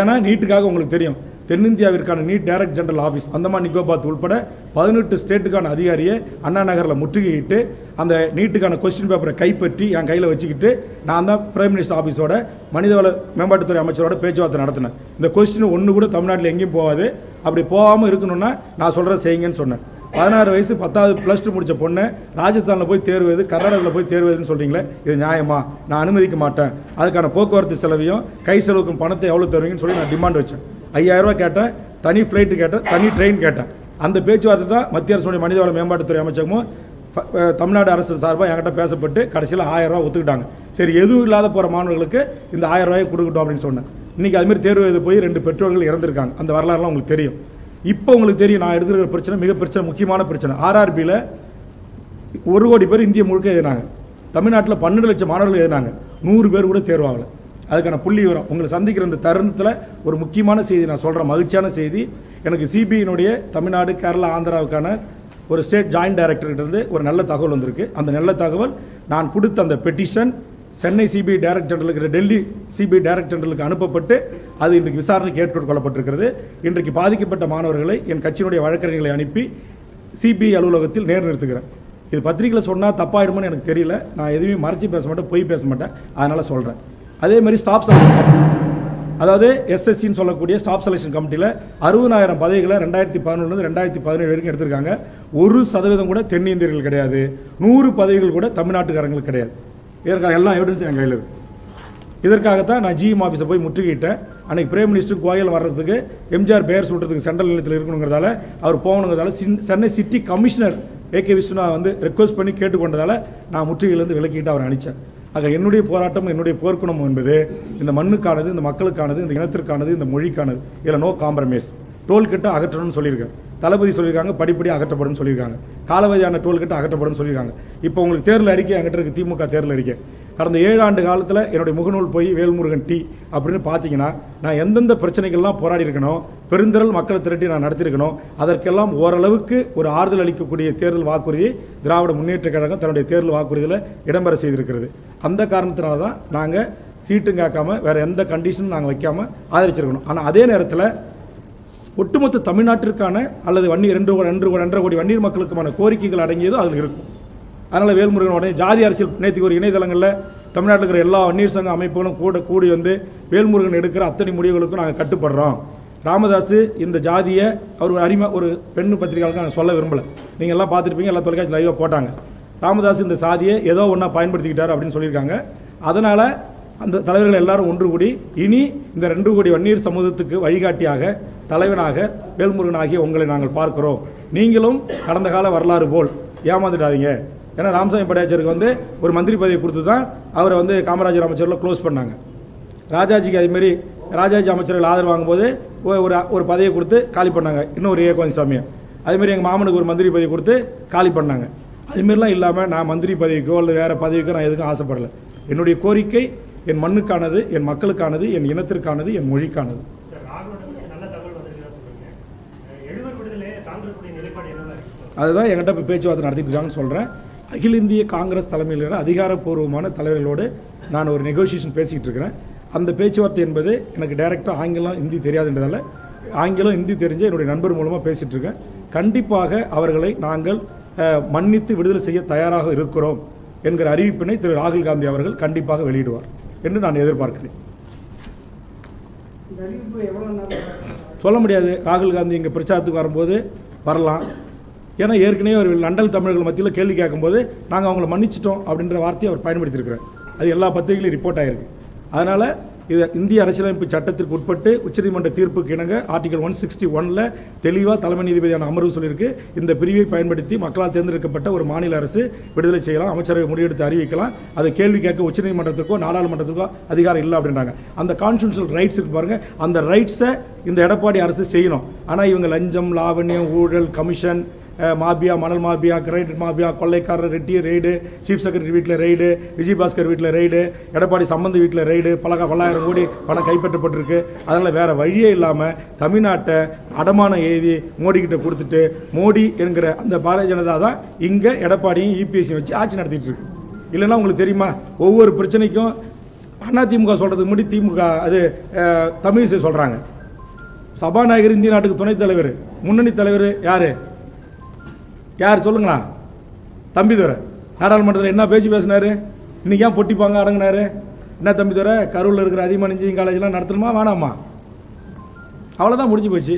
ஏன்னா நீட்டுக்காக உங்களுக்கு தெரியும் தென்னிந்தியாவிற்கான NEET director general office Andaman Nicobar உட்பட பதினெட்டு ஸ்டேட்டுக்கான அதிகாரியை அண்ணா நகரில் முற்றுகையிட்டு அந்த நீட்டுக்கான கொஸ்டின் பேப்பரை கைப்பற்றி என் கையில் வச்சுக்கிட்டு நான் தான் பிரைம் மினிஸ்டர் ஆஃபீஸோட மனிதவள மேம்பாட்டுத்துறை அமைச்சரோட பேச்சுவார்த்தை நடத்தினேன். இந்த கொஸ்டின் ஒன்று கூட தமிழ்நாட்டில் எங்கேயும் போகாது, அப்படி போகாமல் இருக்கணும்னா நான் சொல்கிற செய்யுங்கன்னு சொன்னேன். பதினாறு வயசு பத்தாவது பிளஸ் டூ முடித்த பொண்ணு ராஜஸ்தானில் போய் தேர்வது, கர்நாடகாவில் போய் தேர்வதுன்னு சொல்கிறீங்களே, இது நியாயமா? நான் அனுமதிக்க மாட்டேன். அதுக்கான போக்குவரத்து செலவையும் கை செலவுக்கும் பணத்தை எவ்வளோ தருவீங்கன்னு சொல்லி நான் டிமாண்ட் வச்சேன். ஐயாயிரம் ரூபா கேட்டேன், தனி ஃப்ளைட்டு கேட்டேன், தனி ட்ரெயின் கேட்டேன். அந்த பேச்சுவார்த்தை தான் மத்திய அரசுடைய மனிதவள மேம்பாட்டுத்துறை அமைச்சகமும் தமிழ்நாடு அரசு சார்பாக என்கிட்ட பேசப்பட்டு கடைசியில் ஆயிரம் ரூபா ஒத்துக்கிட்டாங்க. சரி, எதுவும் இல்லாத போகிற மாணவர்களுக்கு இந்த ஆயிரம் ரூபாயை கொடுக்கட்டும் அப்படின்னு சொன்னேன். இன்றைக்கி அதுமாரி தேர்வு எழுத போய் ரெண்டு பெற்றோர்கள் இறந்துருக்காங்க. அந்த வரலாறுலாம் உங்களுக்கு தெரியும். இப்போ உங்களுக்கு தெரியும் நான் எடுத்துருக்கிற பிரச்சனை மிக பிரச்சனை முக்கியமான பிரச்சனை. ஆர்ஆர்பியில் ஒரு கோடி பேர் இந்திய முழுக்க எழுதினாங்க, தமிழ்நாட்டில் பன்னெண்டு லட்சம் மாணவர்கள் எழுதினாங்க, நூறு பேர் கூட தேர்வாகலை. அதுக்கான புள்ளி விவரம் உங்களை சந்திக்கிற இந்த தருணத்தில் ஒரு முக்கியமான செய்தி நான் சொல்கிறேன், மகிழ்ச்சியான செய்தி. எனக்கு சிபிஐனுடைய தமிழ்நாடு, கேரளா, ஆந்திராவுக்கான ஒரு ஸ்டேட் ஜாயிண்ட் டைரக்டர்கிட்டருந்து ஒரு நல்ல தகவல் வந்திருக்கு. அந்த நல்ல தகவல் நான் கொடுத்த அந்த பெட்டிஷன் சென்னை சிபிஐ டைரக்டர் ஜெனரலுக்கு, டெல்லி சிபிஐ டைரக்டர் ஜெனரலுக்கு அனுப்பப்பட்டு அது இன்றைக்கு விசாரணைக்கு ஏற்றுக்கொள்ளப்பட்டிருக்கிறது. இன்றைக்கு பாதிக்கப்பட்ட மாணவர்களை என் கட்சியினுடைய வழக்கறிஞர்களை அனுப்பி சிபிஐ அலுவலகத்தில் நேர் நிறுத்துகிறேன். இது பத்திரிகையில் சொன்னால் தப்பாயிடுமோன்னு எனக்கு தெரியல. நான் எதுவுமே மறைச்சி பேச மாட்டேன், பொய் பேச மாட்டேன், அதனால் சொல்கிறேன். அதே மாதிரி ஸ்டாஃப் செலக்ஷன் கமிட்டி, அதாவது எஸ்எஸ்சின்னு சொல்லக்கூடிய ஸ்டாஃப் செலக்ஷன் கமிட்டியில் அறுபதாயிரம் பதவிகளை ரெண்டாயிரத்தி பதினொன்றுலேருந்து ரெண்டாயிரத்தி பதினேழு வரைக்கும் எடுத்திருக்காங்க. ஒரு சதவீதம் கூட தென்னிந்தியர்கள் கிடையாது, நூறு பதவிகள் கூட தமிழ்நாட்டுக்காரங்களுக்கு கிடையாது. இதற்காக எல்லாம் எவிடன்ஸ் என் கையில் இருக்குது. இதற்காகத்தான் நான் ஜிஎம் ஆஃபீஸை போய் முற்றுகிட்டேன். அன்றைக்கி பிரைம் மினிஸ்டர் கோயல் வர்றதுக்கு எம்ஜிஆர் பெயர் சூட்டுறதுக்கு சென்ட்ரல் நிலையத்தில் இருக்கணுங்கிறதால அவர் போகணுங்கிறதால Chennai city commissioner A K Viswanatha வந்து ரெக்வஸ்ட் பண்ணி கேட்டுக்கொண்டதால் நான் முற்றுகையிலேருந்து விலக்கிட்டு அவர் அனுப்பிச்சேன். ஆக என்னுடைய போராட்டம், என்னுடைய போர்க்குணம் என்பது இந்த மண்ணுக்கானது, இந்த மக்களுக்கானது, இந்த இனத்திற்கானது, இந்த மொழிக்கானது. இதில் நோ காம்ப்ரமைஸ். டோல்கட்டை அகற்றணும்னு சொல்லியிருக்காங்க, தளபதி சொல்லியிருக்காங்க, படிப்படி அகற்றப்படும் சொல்லியிருக்காங்க, காலவதியான டோல்கட்டை அகற்றப்படும் சொல்லியிருக்காங்க. இப்போ உங்களுக்கு தேர்தல் அறிக்கை என்கிட்ட இருக்குது, திமுக தேர்தல் அறிக்கை. கடந்த ஏழு ஆண்டு காலத்துல என்னுடைய முகநூல் போய் வேல்முருகன் டி அப்படினு பாத்தீங்கன்னா நான் எந்தெந்த பிரச்சனைகள்லாம் போராடி இருக்கனோ பெருந்திரள் மக்களை திரட்டி நான் நடத்தி இருக்கனோ அதற்கெல்லாம் ஓரளவுக்கு ஒரு ஆறுதல் அளிக்கக்கூடிய தேர்தல் வாக்குறுதியை திராவிட முன்னேற்ற கழகம் தன்னுடைய தேர்தல் வாக்குறுதியில இடம்பெற செய்திருக்கிறது. அந்த காரணத்தினால தான் நாங்க சீட்டும் காக்காம வேற எந்த கண்டிஷனும் நாங்க வைக்காம ஆதரிச்சிருக்கணும். ஆனா அதே நேரத்துல ஒட்டுமொத்த தமிழ்நாட்டிற்கான அல்லது வன்னி இரண்டு ஒன்று ஒன்றரை கோடி வன்னீர் மக்களுக்கான கோரிக்கைகள் அடங்கியது அதில் இருக்கும். அதனால வேல்முருகன் உடனே ஜாதி அரசியல் நேற்றுக்கு ஒரு இணையதளங்களில் தமிழ்நாட்டில் இருக்கிற எல்லா வன்னீர் சங்க அமைப்புகளும் கூட கூடி வந்து வேல்முருகன் எடுக்கிற அத்தனை முடிவுகளுக்கும் நாங்கள் கட்டுப்படுறோம். ராமதாஸ் இந்த ஜாதியை அவர் அரிமை ஒரு பெண்ணு பத்திரிகையாளருக்கு நாங்கள் சொல்ல விரும்பலை. நீங்கள் எல்லாம் பார்த்துருப்பீங்க, எல்லா தொலைக்காட்சி லைவாக போட்டாங்க. ராமதாஸ் இந்த சாதியை ஏதோ ஒன்றா பயன்படுத்திக்கிட்டார் அப்படின்னு சொல்லியிருக்காங்க. அதனால் அந்த தலைவர்கள் எல்லாரும் ஒன்று கூடி இனி இந்த ரெண்டு கோடி வன்னீர் சமூகத்துக்கு வழிகாட்டியாக தலைவனாக வேல்முருகன் ஆகிய உங்களை நாங்கள் பார்க்கிறோம். நீங்களும் கடந்த கால வரலாறு போல் ஏமாந்துடாதீங்க. ஏன்னா ராமசாமி படையாச்சருக்கு வந்து ஒரு மந்திரி பதவி கொடுத்து தான் அவரை வந்து காமராஜர் அமைச்சரில் க்ளோஸ் பண்ணாங்க. ராஜாஜிக்கு அதேமாரி ராஜாஜி அமைச்சர்கள் ஆதரவு வாங்கும்போது ஒரு ஒரு பதவியை கொடுத்து காலி பண்ணாங்க. இன்னும் ஒரு ஏகோஞ்சி சாமியை அதேமாரி எங்கள் மாமனுக்கு ஒரு மந்திரி பதவி கொடுத்து காலி பண்ணாங்க. அதுமாரிலாம் இல்லாமல் நான் மந்திரி பதவிக்கோ அல்லது வேறு பதவிக்கோ நான் எதுக்கும் ஆசைப்படலை. என்னுடைய கோரிக்கை என் மண்ணுக்கானது, என் மக்களுக்கானது, என் இனத்திற்கானது, என் மொழிக்கானது. அதுதான் என்கிட்ட இப்போ பேச்சுவார்த்தை நடத்திட்டு இருக்காங்கன்னு சொல்கிறேன். அகில இந்திய காங்கிரஸ் தலைமையிலான அதிகாரப்பூர்வமான தலைவர்களோடு நான் ஒரு நெகோசியேஷன் பேசிக்கிட்டு இருக்கிறேன். அந்த பேச்சுவார்த்தை என்பது எனக்கு டைரெக்டாக ஆங்கிலம் ஹிந்தி தெரியாதுன்றதால ஆங்கிலம் ஹிந்தி தெரிஞ்ச என்னுடைய நண்பர் மூலமாக பேசிகிட்டு இருக்கேன். கண்டிப்பாக அவர்களை நாங்கள் மன்னித்து விடுதலை செய்ய தயாராக இருக்கிறோம் என்கிற அறிவிப்பினை திரு ராகுல் காந்தி அவர்கள் கண்டிப்பாக வெளியிடுவார் என்று நான் எதிர்பார்க்கிறேன். சொல்ல முடியாது. ராகுல் காந்தி இங்கே பிரச்சாரத்துக்கு வரும்போது வரலாம். ஏன்னா ஏற்கனவே ஒரு லண்டன் தமிழர்கள் மத்தியில் கேள்வி கேட்கும்போது நாங்கள் அவங்கள மன்னிச்சிட்டோம் அப்படின்ற வார்த்தையை அவர் பயன்படுத்தியிருக்கிறார். அது எல்லா பத்திரிகையிலும் ரிப்போர்ட் ஆகிருக்கு. அதனால் இது இந்திய அரசியலமைப்பு சட்டத்திற்கு உட்பட்டு உச்சநீதிமன்ற தீர்ப்புக்கு இணங்க ஆர்டிகல் ஒன் சிக்ஸ்டி ஒன்ல தெளிவாக தலைமை நீதிபதியான அமர்வு சொல்லியிருக்கு. இந்த பிரிவை பயன்படுத்தி மக்களால் தேர்ந்தெடுக்கப்பட்ட ஒரு மாநில அரசு விடுதலை செய்யலாம், அமைச்சரவை முடிவெடுத்து அறிவிக்கலாம், அது கேள்வி கேட்க உச்சநீதிமன்றத்துக்கோ நாடாளுமன்றத்துக்கோ அதிகாரம் இல்லை அப்படின்றாங்க. அந்த கான்ஸ்டிடியூஷனல் ரைட்ஸுக்கு பாருங்க, அந்த ரைட்ஸை இந்த எடப்பாடி அரசு செய்யணும். ஆனால் இவங்க லஞ்சம், லாவண்யம், ஊழல், கமிஷன், மாபியா, மணல் மாபியா, கிரைட் மாபியா, கொள்ளைக்காரர் ரெட்டி ரெய்டு, சீஃப் செக்ரட்டரி வீட்டில் ரெய்டு, விஜயபாஸ்கர் வீட்டில் ரெய்டு, எடப்பாடி சம்பந்தி வீட்டில் ரெய்டு, பல பல்லாயிரம் கோடி பணம் கைப்பற்றப்பட்டிருக்கு. அதனால் வேறு வழியே இல்லாமல் தமிழ்நாட்டை அடமானம் எழுதி மோடிக்கிட்ட கொடுத்துட்டு மோடி என்கிற அந்த பாரதிய ஜனதா தான் இங்கே எடப்பாடியும் இபிஎஸ்சியும் வச்சு ஆட்சி நடத்திட்டு இருக்கு. இல்லைன்னா உங்களுக்கு தெரியுமா, ஒவ்வொரு பிரச்சனைக்கும் அதிமுக சொல்கிறதுக்கு முன்னாடி திமுக அது தமிழிசை சொல்கிறாங்க. சபாநாயகர் இந்திய நாட்டுக்கு துணைத் தலைவர், முன்னணி தலைவர் யார் யார் சொல்லுங்களா? தம்பி துரை. நாடாளுமன்றத்தில் என்ன பேச்சு பேசினாரு? இன்னைக்கு ஏன் பொட்டிப்பாங்க அடங்கினாரு? என்ன தம்பி துரை, கரூரில் இருக்கிற அதிகமான இன்ஜினியரிங் காலேஜ்லாம் நடத்தணுமா வேணாமா? அவ்வளோதான், முடிஞ்சு போச்சு.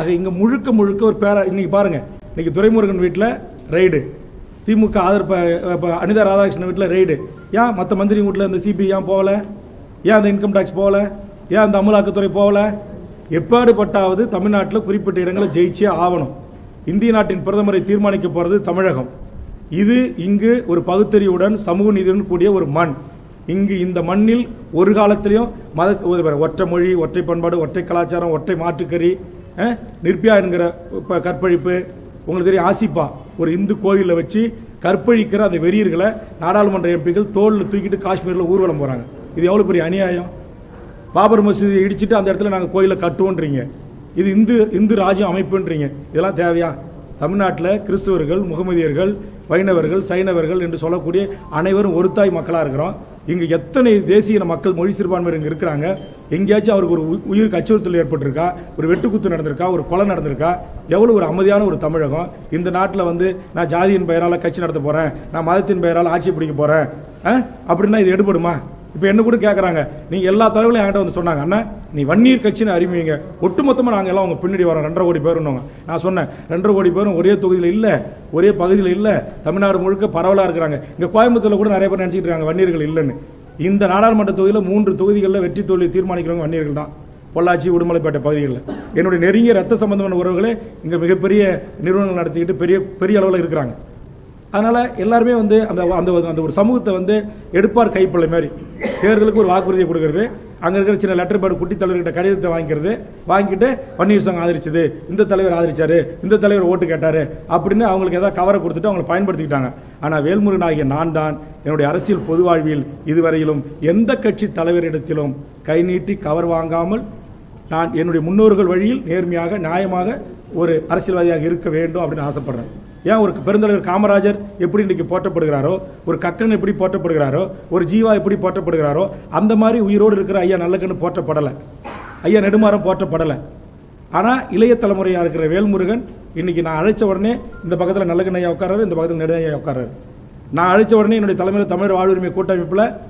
ஆக இங்கே முழுக்க முழுக்க ஒரு பேர இன்னைக்கு பாருங்கள், இன்னைக்கு துரைமுருகன் வீட்டில் ரெய்டு, திமுக ஆதரவு அனிதா ராதாகிருஷ்ணன் வீட்டில் ரெய்டு. ஏன் மற்ற மந்திரி வீட்டில் இந்த சிபிஐ ஏன் போகலை? ஏன் அந்த இன்கம் டேக்ஸ் போகலை? ஏன் அந்த அமலாக்கத்துறை போகலை? எப்பாடுபட்டாவது தமிழ்நாட்டில் குறிப்பிட்ட இடங்களை ஜெயிச்சே ஆகணும். இந்திய நாட்டின் பிரதமரை தீர்மானிக்க போகிறது தமிழகம். இது இங்கு ஒரு பகுத்தறிவுடன் சமூக நீதியுடன் கூடிய ஒரு மண். இங்கு இந்த மண்ணில் ஒரு காலத்திலையும் மத ஒற்றை மொழி, ஒற்றை பண்பாடு, ஒற்றை கலாச்சாரம், ஒற்றை மாற்றுக்கறி, நிர்பியா என்கிற கற்பழிப்பு, உங்களுக்கு தெரியும் ஆசிப்பா ஒரு இந்து கோவிலில் வச்சு கற்பழிக்கிற அந்த வெறியர்களை நாடாளுமன்ற எம்பிக்கள் தோளில் தூக்கிட்டு காஷ்மீரில் ஊர்வலம் போகிறாங்க. இது எவ்வளோ பெரிய அநியாயம்! பாபர் மசூதியை இடிச்சுட்டு அந்த இடத்துல நாங்கள் கோயிலை கட்டுவோன்றீங்க. இது இந்து இந்து ராஜ்யம் அமைப்புன்றீங்க. இதெல்லாம் தேவையா? தமிழ்நாட்டில் கிறிஸ்துவர்கள், முகமதியர்கள், வைணவர்கள், சைனவர்கள் என்று சொல்லக்கூடிய அனைவரும் ஒரு தாய் மக்களாக இருக்கிறோம். இங்கு எத்தனை தேசிய மக்கள், மொழி சிறுபான்மையினர் இங்கே இருக்கிறாங்க. எங்கேயாச்சும் அவருக்கு ஒரு உயிருக்கு அச்சுறுத்தல் ஏற்பட்டிருக்கா? ஒரு வெட்டுக்குத்து நடந்திருக்கா? ஒரு கொலை நடந்திருக்கா? எவ்வளோ ஒரு அமைதியான ஒரு தமிழகம்! இந்த நாட்டில் வந்து நான் ஜாதியின் பெயரால் கட்சி நடத்த போகிறேன், நான் மதத்தின் பெயரால் ஆட்சி பிடிக்க போகிறேன் அப்படின்னா இது எடுபடுமா? இப்போ என்ன கூட கேட்குறாங்க. நீங்கள் எல்லா தலைவர்களும் என்கிட்ட வந்து சொன்னாங்க, அண்ணா நீ வன்னீர் கட்சின்னு அறிவிங்க, ஒட்டுமொத்தமாக நாங்கள் எல்லாம் உங்கள் பின்னாடி வரோம், ரெண்டரை கோடி பேருன்னு. நான் சொன்னேன், ரெண்டரை கோடி பேரும் ஒரே தொகுதியில் இல்லை, ஒரே பகுதியில் இல்லை, தமிழ்நாடு முழுக்க பரவலாக இருக்கிறாங்க. இங்கே கோயம்புத்தூரில் கூட நிறைய பேர் நினச்சிக்கிட்டு இருக்காங்க வன்னீர்கள் இல்லைன்னு. இந்த நாடாளுமன்ற தொகுதியில் மூன்று தொகுதிகளில் வெற்றி தோல்வியை தீர்மானிக்கிறவங்க வன்னீர்கள் தான். பொள்ளாச்சி, உடுமலைப்பேட்டை பகுதிகளில் என்னுடைய நெருங்கிய ரத்த சம்பந்தமான உறவுகளே இங்கே மிகப்பெரிய நிறுவனங்கள் நடத்திக்கிட்டு பெரிய பெரிய அளவில் இருக்கிறாங்க. Anala, Elarme on the and the Samuth on the Edupar Kai Polemari. Here the Kur Wakuri Purgare, Angarichina letter but put it to the Kadi the Wankare, Wankite, Panisang Adrichade, in the Talever Adrichare, in the Talever Watercatare, Apurina Angulka, cover Kurta, fine Bertitana, and a Vel Murugan, Nandan, you know, the Arasil Puduar will, Iduvarilum, Yenda Kachi Talevetilum, Kainiti, cover Wangamal, and Yenri Munurgal Vadil, near Miaga, Nayamaga, or Arsilaya Hirka Vendo of the Hasapara. Yeah, or Perundal Kamaraj, you put in the Potter Purgaro, or Kakan, a pretty Potter Purgaro, or Jiva, a pretty Potter Purgaro, and the Mari, we rode Rikaya and Alakan Potter Padala. I am Edumar Potter Padala. Ana, Ilay Talamoria, Vel Murugan, Indian Arachavane, in the Bagatan Alakanayakara, and the Bagatan Nadayakara. Now Arachavane, the Talamar Tamar, Adur Mikota Vipla,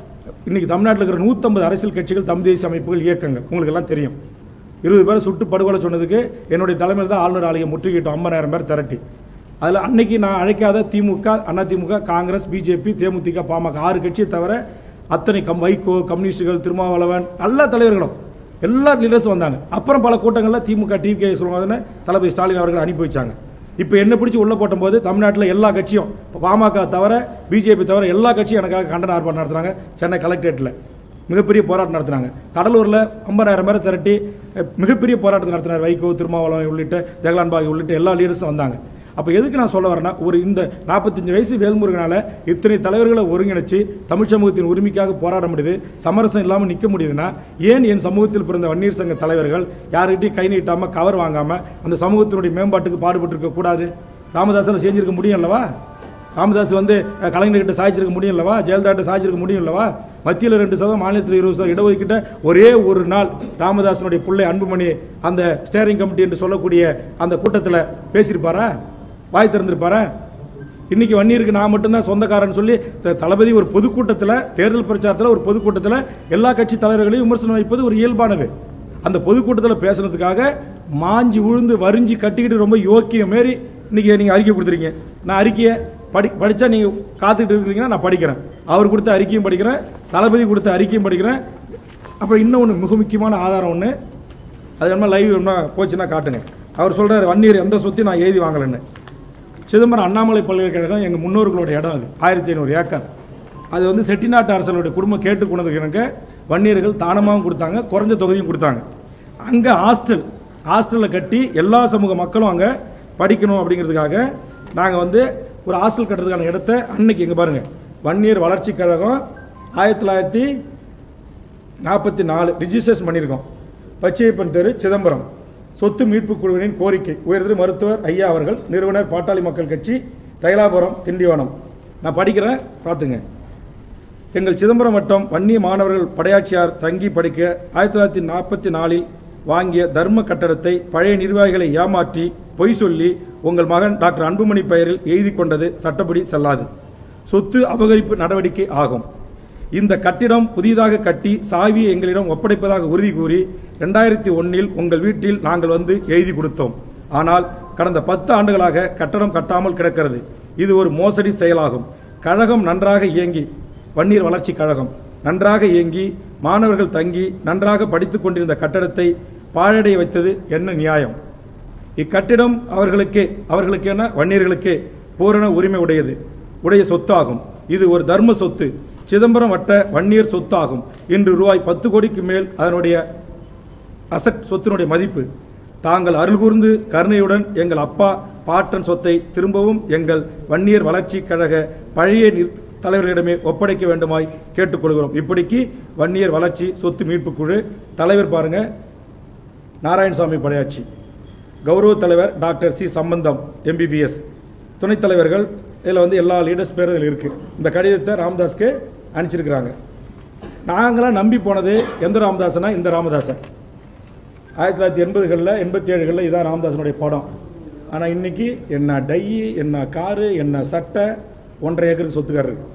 Indi Tamnat like Nutham, the Arasil Ketchil, Tamdi, some people Yakanga, Kungalaterium. You were suit to Padua Sonaka, and the Talamar, the Almer Ali Mutu, Amber and Bertarati. அதில் அன்னைக்கு நான் அழைக்காத திமுக அண்ணாதிமுக காங்கிரஸ் பிஜேபி தேமுதிக பாமக ஆறு கட்சி தவிர அத்தனை கம் வைகோ கம்யூனிஸ்டுகள் திருமாவளவன் எல்லா தலைவர்களும் எல்லா லீடர்ஸும் வந்தாங்க அப்புறம் பல கூட்டங்கள்ல திமுக டிகே சொல்றதுன்னு தலைவர் ஸ்டாலின் அவர்கள் அனுப்பி வச்சாங்க இப்போ என்ன பிடிச்சு உள்ள போடும்போது தமிழ்நாட்டுல எல்லா கட்சியும் பாமக தவிர பிஜேபி தவிர எல்லா கட்சியும் எனக்காக கண்டன ஆர்ப்பாட்டம் நடத்துறாங்க சென்னை கலெக்டரேட்ல மிகப்பெரிய போராட்டம் நடத்துறாங்க கடலூர்ல ஐம்பதாயிரம் பேர் திரட்டி மிகப்பெரிய போராட்டம் நடத்துறாங்க வைகோ திருமாவளவன் உள்ளிட்ட ஜெகலான்பாய் உள்ளிட்ட எல்லா லீடர்ஸும் வந்தாங்க அப்ப எதுக்கு நான் சொல்ல வரேன்னா ஒரு இந்த நாற்பத்தைந்து வயசு வேல் முருகனால இத்தனை தலைவர்களை ஒருங்கிணைச்சு தமிழ் சமூகத்தின் உரிமைக்காக போராட முடியுது சமரசம் இல்லாம நிக்க முடியுதுன்னா ஏன் என் சமூகத்தில் பிறந்த வன்னியர் சங்க தலைவர்கள் யார்கிட்டயும் கை நீட்டாம கவர் வாங்காம அந்த சமூகத்தினுடைய மேம்பாட்டுக்கு பாடுபட்டு இருக்க கூடாது ராமதாஸால செஞ்சிருக்க முடியும் அல்லவா ராமதாஸ் வந்து கலைஞர் கிட்ட சாய்ச்சிருக்க முடியும் அல்லவா ஜெயலலிதா கிட்ட சாய்ச்சிருக்க முடியும் அல்லவா மத்தியில ரெண்டு சதவீதம் மாநிலத்தில் இருபது சதவீதம் இடஒதுக்கீட்ட ஒரே ஒரு நாள் ராமதாஸனுடைய பிள்ளை அன்புமணி அந்த ஸ்டேரிங் கமிட்டி என்று சொல்லக்கூடிய அந்த கூட்டத்துல பேசியிருப்பாரா வாய் திறந்திருப்பாரா இன்னைக்கு வன்னியருக்கு நான் மட்டும் தான் சொந்தக்காரன்னு சொல்லி தளபதி ஒரு பொதுக்கூட்டத்துல தேர்தல் பிரச்சாரத்துல ஒரு பொதுக்கூட்டத்துல எல்லா கட்சி தலைவர்களையும் விமர்சனம் வைப்பது ஒரு இயல்பானது அந்த பொதுக்கூட்டத்துல பேசுறதுக்காக மாஞ்சி விழுந்து வரிஞ்சி கட்டிக்கிட்டு ரொம்ப யோக்கிய மாதிரி இன்னைக்கு நீங்க அறிக்கை கொடுத்துறீங்க நான் அறிக்கையை படி படிச்சா நீங்க காத்துட்டு இருக்கீங்கன்னா நான் படிக்கிறேன் அவர் கொடுத்த அறிக்கையும் படிக்கிறேன் தளபதி கொடுத்த அறிக்கையும் படிக்கிறேன் அப்புறம் இன்னொன்னு மிக முக்கியமான ஆதாரம் ஒண்ணு அது நம்ம லைவ் போச்சுன்னா காட்டுங்க அவர் சொல்றாரு வன்னியர் எந்த சொத்து நான் எழுதி வாங்கலன்னு Chidambaram அண்ணாமலை பல்கலைக்கழகம் எங்க முன்னோர்களுடைய இடம் அது ஆயிரத்து ஐநூறு ஏக்கர் அது வந்து செட்டிநாட்டு அரசனுடைய குடும்பம் கேட்டுக்கொண்டதுக்கு எனக்கு வன்னியர்கள் தானமாவும் கொடுத்தாங்க குறைஞ்ச தொகையும் கொடுத்தாங்க அங்க ஹாஸ்டல் ஹாஸ்டல்ல கட்டி எல்லா சமூக மக்களும் அங்க படிக்கணும் அப்படிங்கிறதுக்காக நாங்க வந்து ஒரு ஹாஸ்டல் கட்டிறதுக்கான இடத்தை அன்னைக்கு இங்க பாருங்க வன்னியர் வளர்ச்சி கழகம் ஆயிரத்து தொள்ளாயிரத்து நாற்பத்து நான்கு ரிஜிஸ்டர் பண்ணிருக்கோம் பச்சையப்பன் தெரு சிதம்பரம் சொத்து மீட்பு குழுவின் கோரிக்கை உயர்திரு மருத்துவர் ஐயா அவர்கள் நிறுவனர் பாட்டாளி மக்கள் கட்சி தைலாபுரம் திண்டிவனம் நான் படிக்கிறேன் பார்த்துங்க எங்கள் சிதம்பரம் வட்டம் வன்னிய மாணவர்கள் படையாட்சியார் தங்கி படிக்க ஆயிரத்தி தொள்ளாயிரத்தி நாற்பத்தி நாலில் வாங்கிய தர்ம கட்டடத்தை பழைய நிர்வாகிகளை ஏமாற்றி பொய் சொல்லி உங்கள் மகன் டாக்டர் அன்புமணி பெயரில் எழுதி கொண்டது சட்டப்படி செல்லாது சொத்து அபகரிப்பு நடவடிக்கை ஆகும் இந்த கட்டிடம் புதிதாக கட்டி சாவியை எங்களிடம் ஒப்படைப்பதாக உறுதி கூறி இரண்டாயிரத்து ஒன்றில் உங்கள் வீட்டில் நாங்கள் வந்து எழுதி கொடுத்தோம் ஆனால் கடந்த பத்து ஆண்டுகளாக கட்டடம் கட்டாமல் கிடக்கிறது இது ஒரு மோசடி செயலாகும் கழகம் நன்றாக இயங்கி வன்னியர் வளர்ச்சி கழகம் நன்றாக இயங்கி மாணவர்கள் தங்கி நன்றாக படித்துக் கொண்டிருந்த கட்டடத்தை பாழடைய வைத்தது என்ன நியாயம் இக்கட்டிடம் அவர்களுக்கே அவர்களுக்கென வன்னியர்களுக்கே பூரண உரிமை உடையது உடைய சொத்தாகும் இது ஒரு தர்ம சொத்து சிதம்பரம் வட்ட வன்னியர் சொத்தாகும் இன்று ரூபாய் பத்து கோடிக்கு மேல் அதனுடைய அசட் சொத்தினுடைய மதிப்பு தாங்கள் அருள் கூர்ந்து கருணையுடன் எங்கள் அப்பா பாட்டன் சொத்தை திரும்பவும் எங்கள் வன்னியர் வளர்ச்சி கழக பழைய தலைவர்களிடமே ஒப்படைக்க வேண்டுமாய் கேட்டுக்கொள்கிறோம் இப்படிக்கு வன்னியர் வளர்ச்சி சொத்து மீட்பு குழு தலைவர் பாருங்க நாராயணசாமி படையாட்சி கௌரவ தலைவர் டாக்டர் சி சம்பந்தம் எம்பிபிஎஸ் துணைத் தலைவர்கள் இதில் வந்து எல்லா லீடர்ஸ் பேரும் இருக்கு இந்த கடிதத்தை ராமதாஸ்க்கு அனுப்பிச்சிருக்கிறாங்க நாங்களாம் நம்பி போனது எந்த ராமதாசனா இந்த ராமதாசன் ஆயிரத்தி தொள்ளாயிரத்தி எண்பதுகளில் எண்பத்தி ஏழுகளில் இதான் ராமதாசனுடைய படம் ஆனால் இன்னைக்கு என்ன டை என்ன காரு என்ன சட்டை ஒன்றரை ஏக்கருக்கு சொத்துக்கார் இருக்கு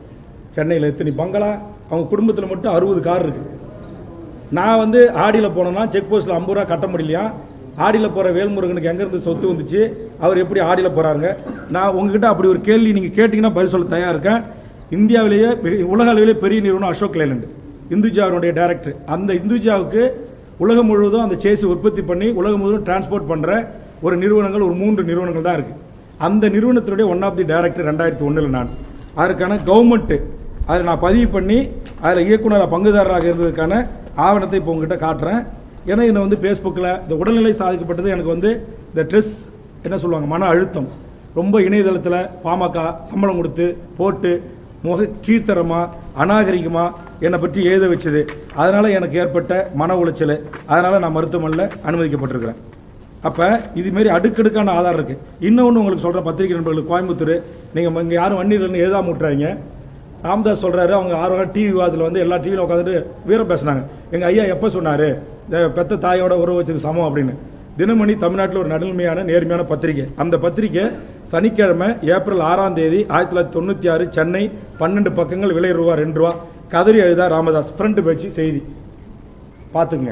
சென்னையில் எத்தனை பங்களா அவங்க குடும்பத்தில் மட்டும் அறுபது கார் இருக்கு நான் வந்து ஆடியில் போனோன்னா செக் போஸ்ட்டில் ஐம்பது ரூபா கட்ட முடியலையா ஆடியில் போகிற வேல்முருகனுக்கு எங்கேருந்து சொத்து வந்துச்சு அவர் எப்படி ஆடியில் போகிறாங்க நான் உங்ககிட்ட அப்படி ஒரு கேள்வி நீங்கள் கேட்டிங்கன்னா பதில் சொல்ல தயாராக இருக்கேன் இந்தியாவிலேயே உலக அளவிலே பெரிய நிறுவனம் அசோக் லேலண்ட் இந்துஜாவுடைய டைரக்டர் அந்த இந்துஜாவுக்கு உலகம் முழுவதும் அந்த சேசி உற்பத்தி பண்ணி உலகம் முழுவதும் டிரான்ஸ்போர்ட் பண்ற ஒரு நிறுவனங்கள் ஒரு மூன்று நிறுவனங்கள் தான் இருக்கு அந்த நிறுவனத்துடைய ஒன் ஆஃப் தி டைரக்டர் ரெண்டாயிரத்தி ஒன்றில் நான் அதற்கான கவர்மெண்ட்டு அதை நான் பதிவு பண்ணி அதில் இயக்குநர் பங்குதாரராக இருந்ததுக்கான ஆவணத்தை இப்போ உங்ககிட்ட காட்டுறேன். ஏன்னா இதை வந்து ஃபேஸ்புக்கில் இந்த உடல்நிலை சாதிக்கப்பட்டது எனக்கு வந்து இந்த ட்ரெஸ் என்ன சொல்லுவாங்க மன அழுத்தம் ரொம்ப இணையதளத்தில் பாமக சம்பளம் கொடுத்து போட்டு முக கீழ்த்தரமாக அநாகரிகமாக என்னை பற்றி எழுத வச்சது. அதனால் எனக்கு ஏற்பட்ட மன உளைச்சல், அதனால் நான் மருத்துவமனையில் அனுமதிக்கப்பட்டிருக்கிறேன். அப்போ இதுமாரி அடுக்கடுக்கான ஆதாரம் இருக்குது. இன்னொன்று உங்களுக்கு சொல்கிற பத்திரிகை நண்பர்களுக்கு கோயம்புத்தூர் நீங்கள் இங்கே யாரும் வன்னியர்லேருந்து எழுதாம விட்டுறாங்க. ராமதாஸ் சொல்கிறாரு அவங்க ஆறு டிவி விவாதத்தில் வந்து எல்லா டிவியில் உட்காந்துட்டு வீரம் பேசினாங்க. எங்கள் ஐயா எப்போ சொன்னார் இந்த பெத்த தாயோட உறவு வச்சது சமம் அப்படின்னு. தினமணி தமிழ்நாட்டில் ஒரு நடுமையான நேர்மையான பத்திரிகை. அந்த பத்திரிகை சனிக்கிழமை ஏப்ரல் ஆறாம் தேதி ஆயிரத்தி தொள்ளாயிரத்தி தொண்ணூற்றி ஆறு சென்னை பன்னெண்டு பக்கங்கள் விலை ரூபா ரெண்டு ரூபா கதறி எழுதா ராமதாஸ் ஃப்ரண்ட் பேச்சு செய்தி பார்த்துங்க.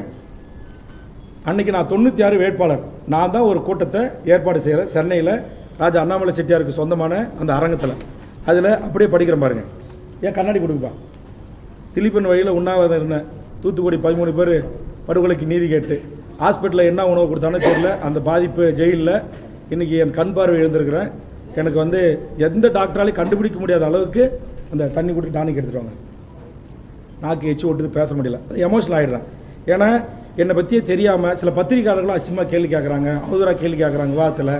அன்னைக்கு நான் தொண்ணூற்றி ஆறு வேட்பாளர், நான் தான் ஒரு கூட்டத்தை ஏற்பாடு செய்கிறேன் சென்னையில் ராஜா அண்ணாமலை செட்டியாருக்கு சொந்தமான அந்த அரங்கத்தில். அதில் அப்படியே படிக்கிற பாருங்க. ஏன் கண்ணாடி கொடுக்குப்பா. திலீபன் வழியில் உண்ணாவிரதம் இருந்தேன். தூத்துக்குடி பதிமூணு பேர் படுகொலைக்கு நீதி கேட்டு ஹாஸ்பிட்டலில் என்ன உணவு கொடுத்தானோ தெரியல, அந்த பாதிப்பு ஜெயிலில் இன்றைக்கி என் கண் பார்வை எழுந்திருக்கிறேன். எனக்கு வந்து எந்த டாக்டராலையும் கண்டுபிடிக்க முடியாத அளவுக்கு அந்த தண்ணி கொடுத்து டானிக் எடுத்துருவாங்க. நாக்கு எச்சு ஓட்டுது, பேச முடியல, அது எமோஷனல் ஆகிடுறேன். ஏன்னா என்னை பற்றியே தெரியாமல் சில பத்திரிகையாளர்களும் அசிங்கமாக கேள்வி கேட்குறாங்க, அவதூறாக கேள்வி கேட்குறாங்க. வாரத்தில்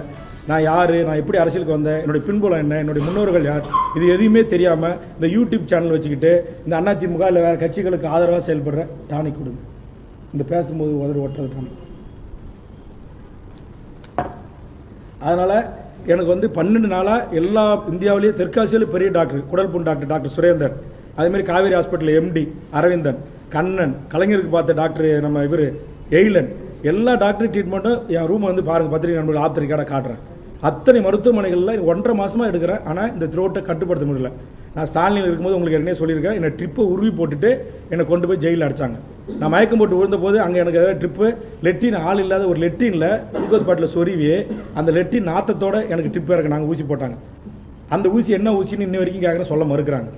நான் யார், நான் எப்படி அரசியலுக்கு வந்தேன், என்னுடைய பின்புலம் என்ன, என்னுடைய முன்னோர்கள் யார், இது எதுவுமே தெரியாமல் இந்த யூடியூப் சேனல் வச்சுக்கிட்டு இந்த அதிமுக இல்லை வேறு கட்சிகளுக்கு ஆதரவாக செயல்படுற டானிக் கொடுங்க. இந்த பேசும்போது உதறு ஓட்டுறது. அதனால் எனக்கு வந்து பன்னெண்டு நாளாக எல்லா இந்தியாவிலேயே தெற்காசியிலும் பெரிய டாக்டர் குடல்பூன் டாக்டர் டாக்டர் சுரேந்தர், அதேமாதிரி காவேரி ஹாஸ்பிட்டல் எம்டி அரவிந்தன், கண்ணன், கலைஞருக்கு பார்த்த டாக்டர் நம்ம இவர் எயிலன், எல்லா டாக்டர் ட்ரீட்மெண்ட்டும் என் ரூமை வந்து பாருங்கள் பத்திரிகை நண்பர்கள் ஆத்திரிக்காக காட்டுறேன். அத்தனை மருத்துவமனைகளில் ஒன்றரை மாதமாக எடுக்கிறேன். ஆனால் இந்த த்ரோட்டை கட்டுப்படுத்த முடியல. நான் ஸ்டாலினில் இருக்கும்போது உங்களுக்கு ஏற்கனவே சொல்லியிருக்கேன், என்னை ட்ரிப்பை உருவி போட்டுட்டு என்னை கொண்டு போய் ஜெயிலில் அடித்தாங்க. நான் மயக்கம் போட்டு விழுந்தபோது அங்கே எனக்கு ஏதாவது ட்ரிப்பு லெட்டின் ஆள் இல்லாத ஒரு லெட்டினில் குளுக்கோஸ் பாட்டில் சொருவியே அந்த லெட்டின் நாத்தத்தோடு எனக்கு ட்ரிப்பாக இருக்கு. நாங்கள் ஊசி போட்டாங்க. அந்த ஊசி என்ன ஊசின்னு இன்ன வரைக்கும் கேட்குற சொல்ல மறுக்கிறாங்க.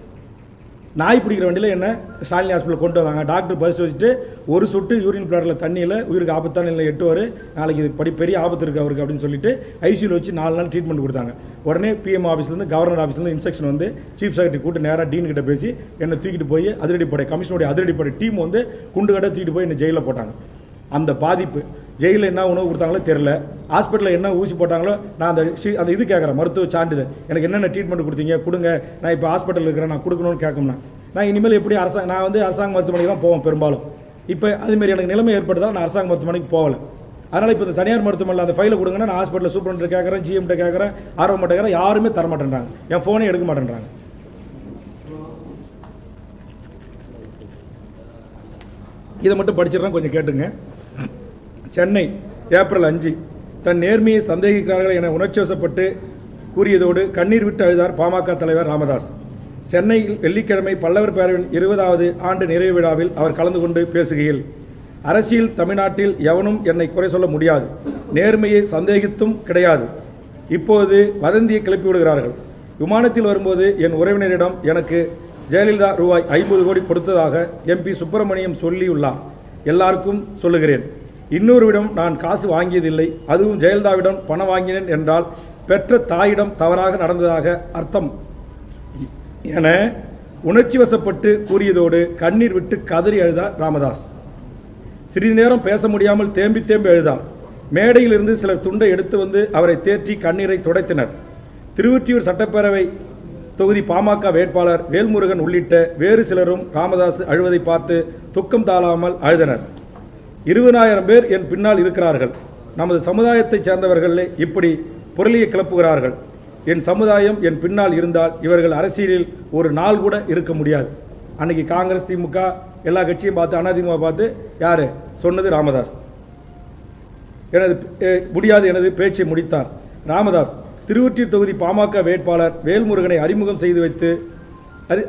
நாய் பிடிக்கிற வண்டியில் என்ன ஸ்டாலினி ஹாஸ்பிட்டல் கொண்டு வந்தாங்க. டாக்டர் பஸ் வச்சுட்டு ஒரு சொட்டு யூரின் பிளாட்டில் தண்ணியில் உயிருக்கு ஆபத்தான நிலையில் எட்டுவார், நாளைக்கு இது படி பெரிய ஆபத்து இருக்குது அவருக்கு அப்படின்னு சொல்லிட்டு ஐசியூவில் வச்சு நாலு நாள் ட்ரீட்மெண்ட் கொடுத்தாங்க. உடனே பிஎம் ஆஃபீஸ்லேருந்து கவர்னர் ஆஃபீஸ்லேருந்து இன்ஸ்ட்ரக்ஷன் வந்து சீஃப் செக்ரட்டரி கூட்டு நேராக டீன் கிட்ட பேசி என்னை தூக்கிட்டு போய் அதிரடிப்படை கமிஷனுடைய அதிரடிப்படை டீம் வந்து குண்டு கட்ட தூக்கிட்டு போய் என்னை ஜெயிலில் போட்டாங்க. அந்த பாதிப்பு ஜெயிலில் என்ன உணவு கொடுத்தாங்களோ தெரில, ஹாஸ்பிட்டலில் என்ன ஊசி போட்டாங்களோ நான் அந்த அந்த இது கேட்குறேன் மருத்துவ சான்றிதழ் எனக்கு என்னென்ன ட்ரீட்மெண்ட் கொடுத்தீங்க கொடுங்க, நான் இப்போ ஹாஸ்பிட்டலில் இருக்கிறேன் நான் கொடுக்கணும்னு கேட்கும்னா நான் இனிமேல் எப்படி அரசாங்க நான் வந்து அரசாங்க மருத்துவமனைக்கு தான் போவேன் பெரும்பாலும். இப்போ அதுமாரி எனக்கு நிலைமை ஏற்பட்டதால் நான் அரசாங்க மருத்துவமனைக்கு போகலை. அதனால் இப்போ இந்த தனியார் மருத்துவமனையில் அந்த ஃபைலை கொடுங்கன்னா நான் ஹாஸ்பிட்டலில் சூப்பரண்ட்டை கேட்குறேன், ஜிஎம்கிட்ட கேட்குறேன், ஆர்வம் மாட்டேங்கிறேன், யாருமே தர மாட்டேன்றாங்க, என் ஃபோனே எடுக்க மாட்டேன்றாங்க. இதை மட்டும் படிச்சிடறேன், கொஞ்சம் கேட்டுங்க. சென்னை ஏப்ரல் அஞ்சு தன் நேர்மையை சந்தேகிக்கிறார்கள் என உணர்ச்சிவசப்பட்டு கூறியதோடு கண்ணீர் விட்டு அழுதார் பாமக தலைவர் ராமதாஸ். சென்னையில் வெள்ளிக்கிழமை பல்லவர் பேரவையின் இருபதாவது ஆண்டு நிறைவு விழாவில் அவர் கலந்து கொண்டு பேசுகையில் அரசியல் தமிழ்நாட்டில் எவனும் என்னை குறை சொல்ல முடியாது, நேர்மையை சந்தேகித்தும் கிடையாது. இப்போது வதந்தியை கிளப்பி விடுகிறார்கள். விமானத்தில் வரும்போது என் உறவினரிடம் எனக்கு ஜெயலலிதா ரூபாய் ஐம்பது கோடி கொடுத்ததாக எம்பி சுப்பிரமணியம் சொல்லியுள்ளார். எல்லாருக்கும் சொல்லுகிறேன், இன்னொருவிடம் நான் காசு வாங்கியதில்லை, அதுவும் ஜெயலலிதாவிடம் பணம் வாங்கினேன் என்றால் பெற்ற தாயிடம் தவறாக நடந்ததாக அர்த்தம் என உணர்ச்சி வசப்பட்டு கூறியதோடு கண்ணீர் விட்டு கதறி எழுதார் ராமதாஸ். சிறிது நேரம் பேச முடியாமல் தேம்பி தேம்பி எழுதார். மேடையிலிருந்து சிலர் துண்டை எடுத்து வந்து அவரை தேற்றி கண்ணீரை துடைத்தனர். திருவொற்றியூர் சட்டப்பேரவை தொகுதி பாமக வேட்பாளர் வேல்முருகன் உள்ளிட்ட வேறு சிலரும் ராமதாஸ் அழுவதை பார்த்து துக்கம் தாளாமல் அழுதனர். இருபதாயிரம் பேர் என் பின்னால் இருக்கிறார்கள், நமது சமுதாயத்தைச் சேர்ந்தவர்களே இப்படி புரளியை கிளப்புகிறார்கள், என் சமுதாயம் என் பின்னால் இருந்தால் இவர்கள் அரசியலில் ஒரு நாள் கூட இருக்க முடியாது. அன்னைக்கு காங்கிரஸ் திமுக எல்லா கட்சியும் பார்த்து அதிமுக பார்த்து யாரு சொன்னது ராமதாஸ். எனது முடியாது எனது பேச்சை முடித்தார் ராமதாஸ். திருவொற்றியூர் தொகுதி பாமக வேட்பாளர் வேல்முருகனை அறிமுகம் செய்து வைத்து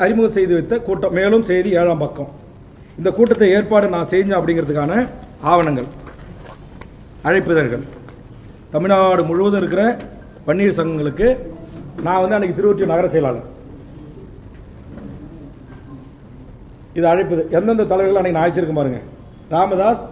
அறிமுகம் செய்து வைத்த கூட்டம். மேலும் செய்தி ஏழாம் பக்கம். இந்த கூட்டத்தை ஏற்பாடு நான் செஞ்சேன் அப்படிங்கிறதுக்கான ஆவணங்கள், அழைப்பிதழ்கள் தமிழ்நாடு முழுவதும் இருக்கிற வன்னியர் சங்கங்களுக்கு நான் வந்து அன்றைக்கி திருவொற்றியூர் நகர செயலாளர். இது அழைப்பு எந்தெந்த தலைவர்கள் அன்றைக்கி நான் அழைச்சிருக்கேன் பாருங்க. ராமதாஸ்,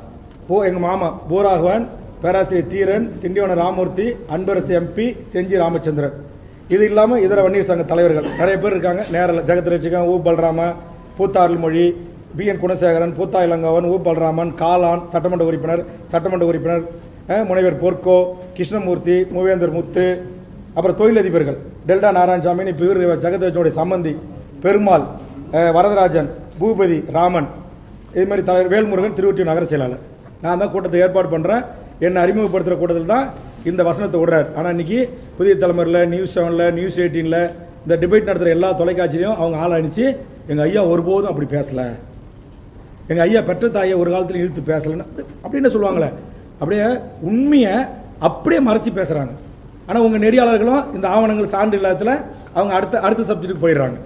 போ எங்கள் மாமா போராகவன், Whereas the Tiran, Tindivanam Ramurthy, Anbaras M P, Senji Ramachandran. This is the either one is on the Talaver, Naraper Ganga, Jagatrachika, U Balrama, Putar Mori, B and Kunasagaran, Putai Langavan, U Balraman, Kalan, Satamanda Ripner, Satamanda Ripner, Monever Porco, Krishnamurthy, Movendra Mutte, Abertoila the Virgil, Delta Naranjamini, Puru, Jagatajodi, Samandi, Perumal, Varadarajan, Bhubadi, Raman, Emerita, Vel Murugan, Thiruvannamalai Nagarasela. Now the court of the airport Pandra, Yen Arimu Pertra Kodalda. In the Vasana order, Ananiki, Pudi Talmerla, News Soundla, News eighteen La, the debate Nadrella, Tolakajino, Ang Halanichi, and Aya Urbo of Pripasla. And Aya Patrataya Uralti Hill to Paslan, Abdina Sulangla, Abdea, Unmia, Apre Marchi Pasaran. And among an area in the Avanangal Sandi Latla, among Arthur subject Poirang.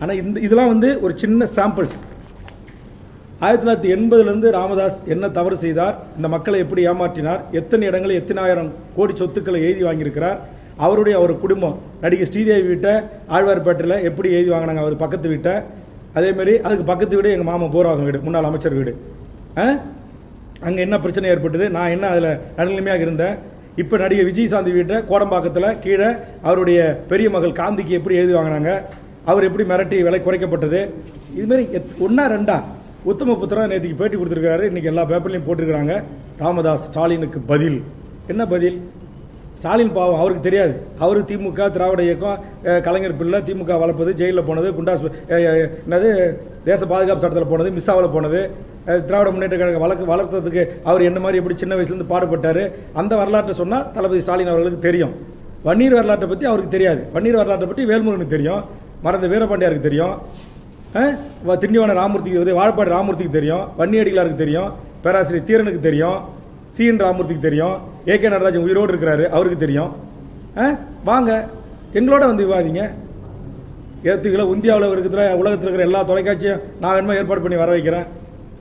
And in the Idlavande were chin samples. ஆயிரத்து தொள்ளாயிரத்து எண்பது ல இருந்து ராமதாஸ் என்ன தவறு செய்தார் இந்த மக்களை எப்படி ஏமாற்றினார் எத்தனை இடங்களே எத்தனாயிரம் கோடி சொத்துக்களை ஏதி வாங்கி இருக்கிறார் அவருடைய அவர் குடும்பம் நடிகை ஸ்ரீதேவி வீட்ட ஆழ்வார்பேட்டையில எப்படி ஏதி வாங்குறாங்க அவர் பக்கத்து வீட்ட அதே மாதிரி அதுக்கு பக்கத்து வீடு எங்க மாமா போராகம் வீடு முன்னாள் அமைச்சர் வீடு அங்க என்ன பிரச்சனை ஏற்பட்டது நான் என்ன அதுல நடுநிலைமையா இருந்தேன் இப்ப நடிகை விஜயசாந்தி வீட்ட கோடம்பாக்கத்துல கீழே அவருடைய பெரிய மகள் காந்திக்கு எப்படி ஏதி வாங்குறாங்க அவர் எப்படி மிரட்டி விலை குறைக்கப்பட்டது இது மாதிரி ஒண்ணா ரெண்டா Uttama Putra Neti Peti Putra, Nikala, Papal, Portugranga, Ramadas, Stalin Badil, Enna Badil, Stalin Pav, our Teria, our Timuka, Travada, Kalanger Pilla, Timuka Valapode, Jail upon the Kundas, there's a Balgab Saturday, Missaval upon the Travada, Valaka, our Endamari Puchina is in the part of Patare, and the Varlata Sona, Talabi Stalin or Terium. Vanniyar Varlatapati, our Teria, Vanniyar Varlatapati, Vel Murugan Terium, Mara the Vera Pandari Terium. Tindivanam Ramurthy, the Warpad Ramurthy Deria, Vanniyar Deria, Paras Tiran Deria, C and Ramurthy Deria, Ekan Rajan, we rode our Deria. Eh? Banga, Ingloda on the Vanga, Yathila Undia over the Dra, Ula Trella, Tolakacha, now in my airport Punivaragara,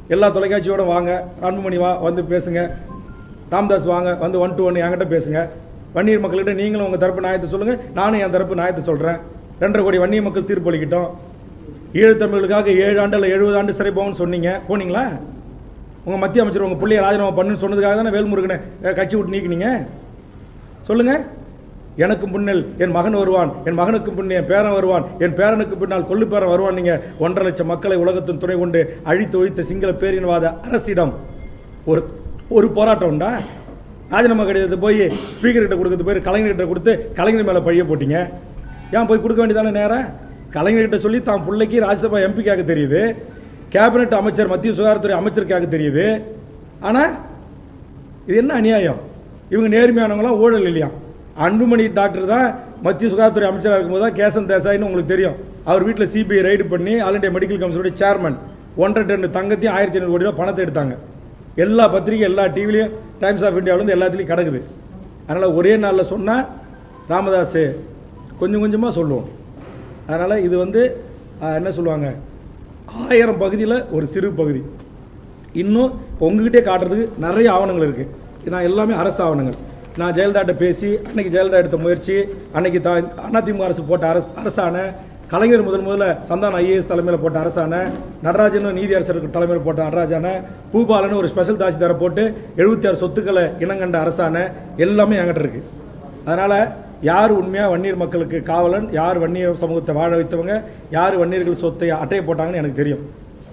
Ella Tolakacha Vanga, Ranmuniva, on the Pesinger, Tamdas Vanga, on the one two and Yanga Pesinger, Vanniyar Makalata, Ningle on the Tarpanai the Sulanga, Nani and Tarpanai the Soldier, Tendrakodi, Vanniyar Makal Tirpolikito. Here Tamilaka, here under Yeru under Seribon, Soning, Poningla, Matia Maturung, Puli, I know, Pandan Sonagan, Vel Murugan, Kachut Nigging, eh? Solange Yanakumpunel, in Mahanurwan, in Mahanakumpun, in Paravarwan, in Paranakupunal, Kuliparavarwaning, Wonderlet Chamakala, Ulakatun Ture one day, Adito, the single pair in Vada, Arasidam, Urupora Tonda, Adanamaka, the boy, speaker at the Kurta, calling it a Kurte, calling him a Paya putting, eh? Yampa Kurgan in era? கலைஞர்ட்ட சொல்லி தான் புள்ளைக்கு ராஜ்யசபா எம் பி காக தெரியுது கேபினட் அமைச்சர் மத்திய சுகாதாரத்துறை அமைச்சர் காக தெரியுது ஆனா இது என்ன அநியாயம் இவங்க நேர்மையானவங்களா ஊழல் இல்லையா அன்புமணி டாக்டர் தான் மத்திய சுகாதாரத்துறை அமைச்சரா இருக்கும்போது கேசன் தேசாய்னு உங்களுக்கு தெரியும் அவர் வீட்ல சிபிஐ ரைட் பண்ணி ஆலண்டே மெடிக்கல் கவுன்சிலோட சேர்மன் ஒன்றரை டன் தங்கத்தை ஆயிரத்து ஐநூறு கோடி ரூபாய் பணத்தை எடுத்தாங்க எல்லா பத்திரிகை எல்லா டிவிலயும் டைம்ஸ் ஆஃப் இந்தியால இருந்து எல்லாத்துலயும் கடக்குது அதனால ஒரே நாள்ல சொன்னா ராமதாஸ் கொஞ்சம் கொஞ்சமா சொல்லுவோம் அதனால இது வந்து என்ன சொல்வாங்க ஆயிரம் பகுதியில ஒரு சிறு பகுதி இன்னும் உங்ககிட்டே காட்றதுக்கு நிறைய ஆவணங்கள் இருக்கு நான் எல்லாமே அரசு ஆவணங்கள் நான் ஜெயலலிதாட்ட பேசி அன்னைக்கு ஜெயலலிதா எடுத்த முயற்சி அன்னைக்கு அண்ணாதிமுக அரசு போட்ட அரசான கலைஞர் முதல் முதல்ல சந்தான ஐஏஎஸ் தலைமையில போட்ட அரசான நடராஜன் நீதி அரசருக்கு தலைமையில போட்ட நடராஜான பூபாலன் ஒரு ஸ்பெஷல் தாசிதார போட்டு எழுபத்தி ஆறு சொத்துக்களை இனங்கண்ட அரசான எல்லாமே அங்கட்ட இருக்கு அதனால யார் உண்மையா வன்னியர் மக்களுக்கு காவலன் யார் வன்னியர் சமூகத்தை வாழ வைத்தவங்க யார் வன்னியர்கள் சொத்தை அட்டை போட்டாங்கன்னு எனக்கு தெரியும்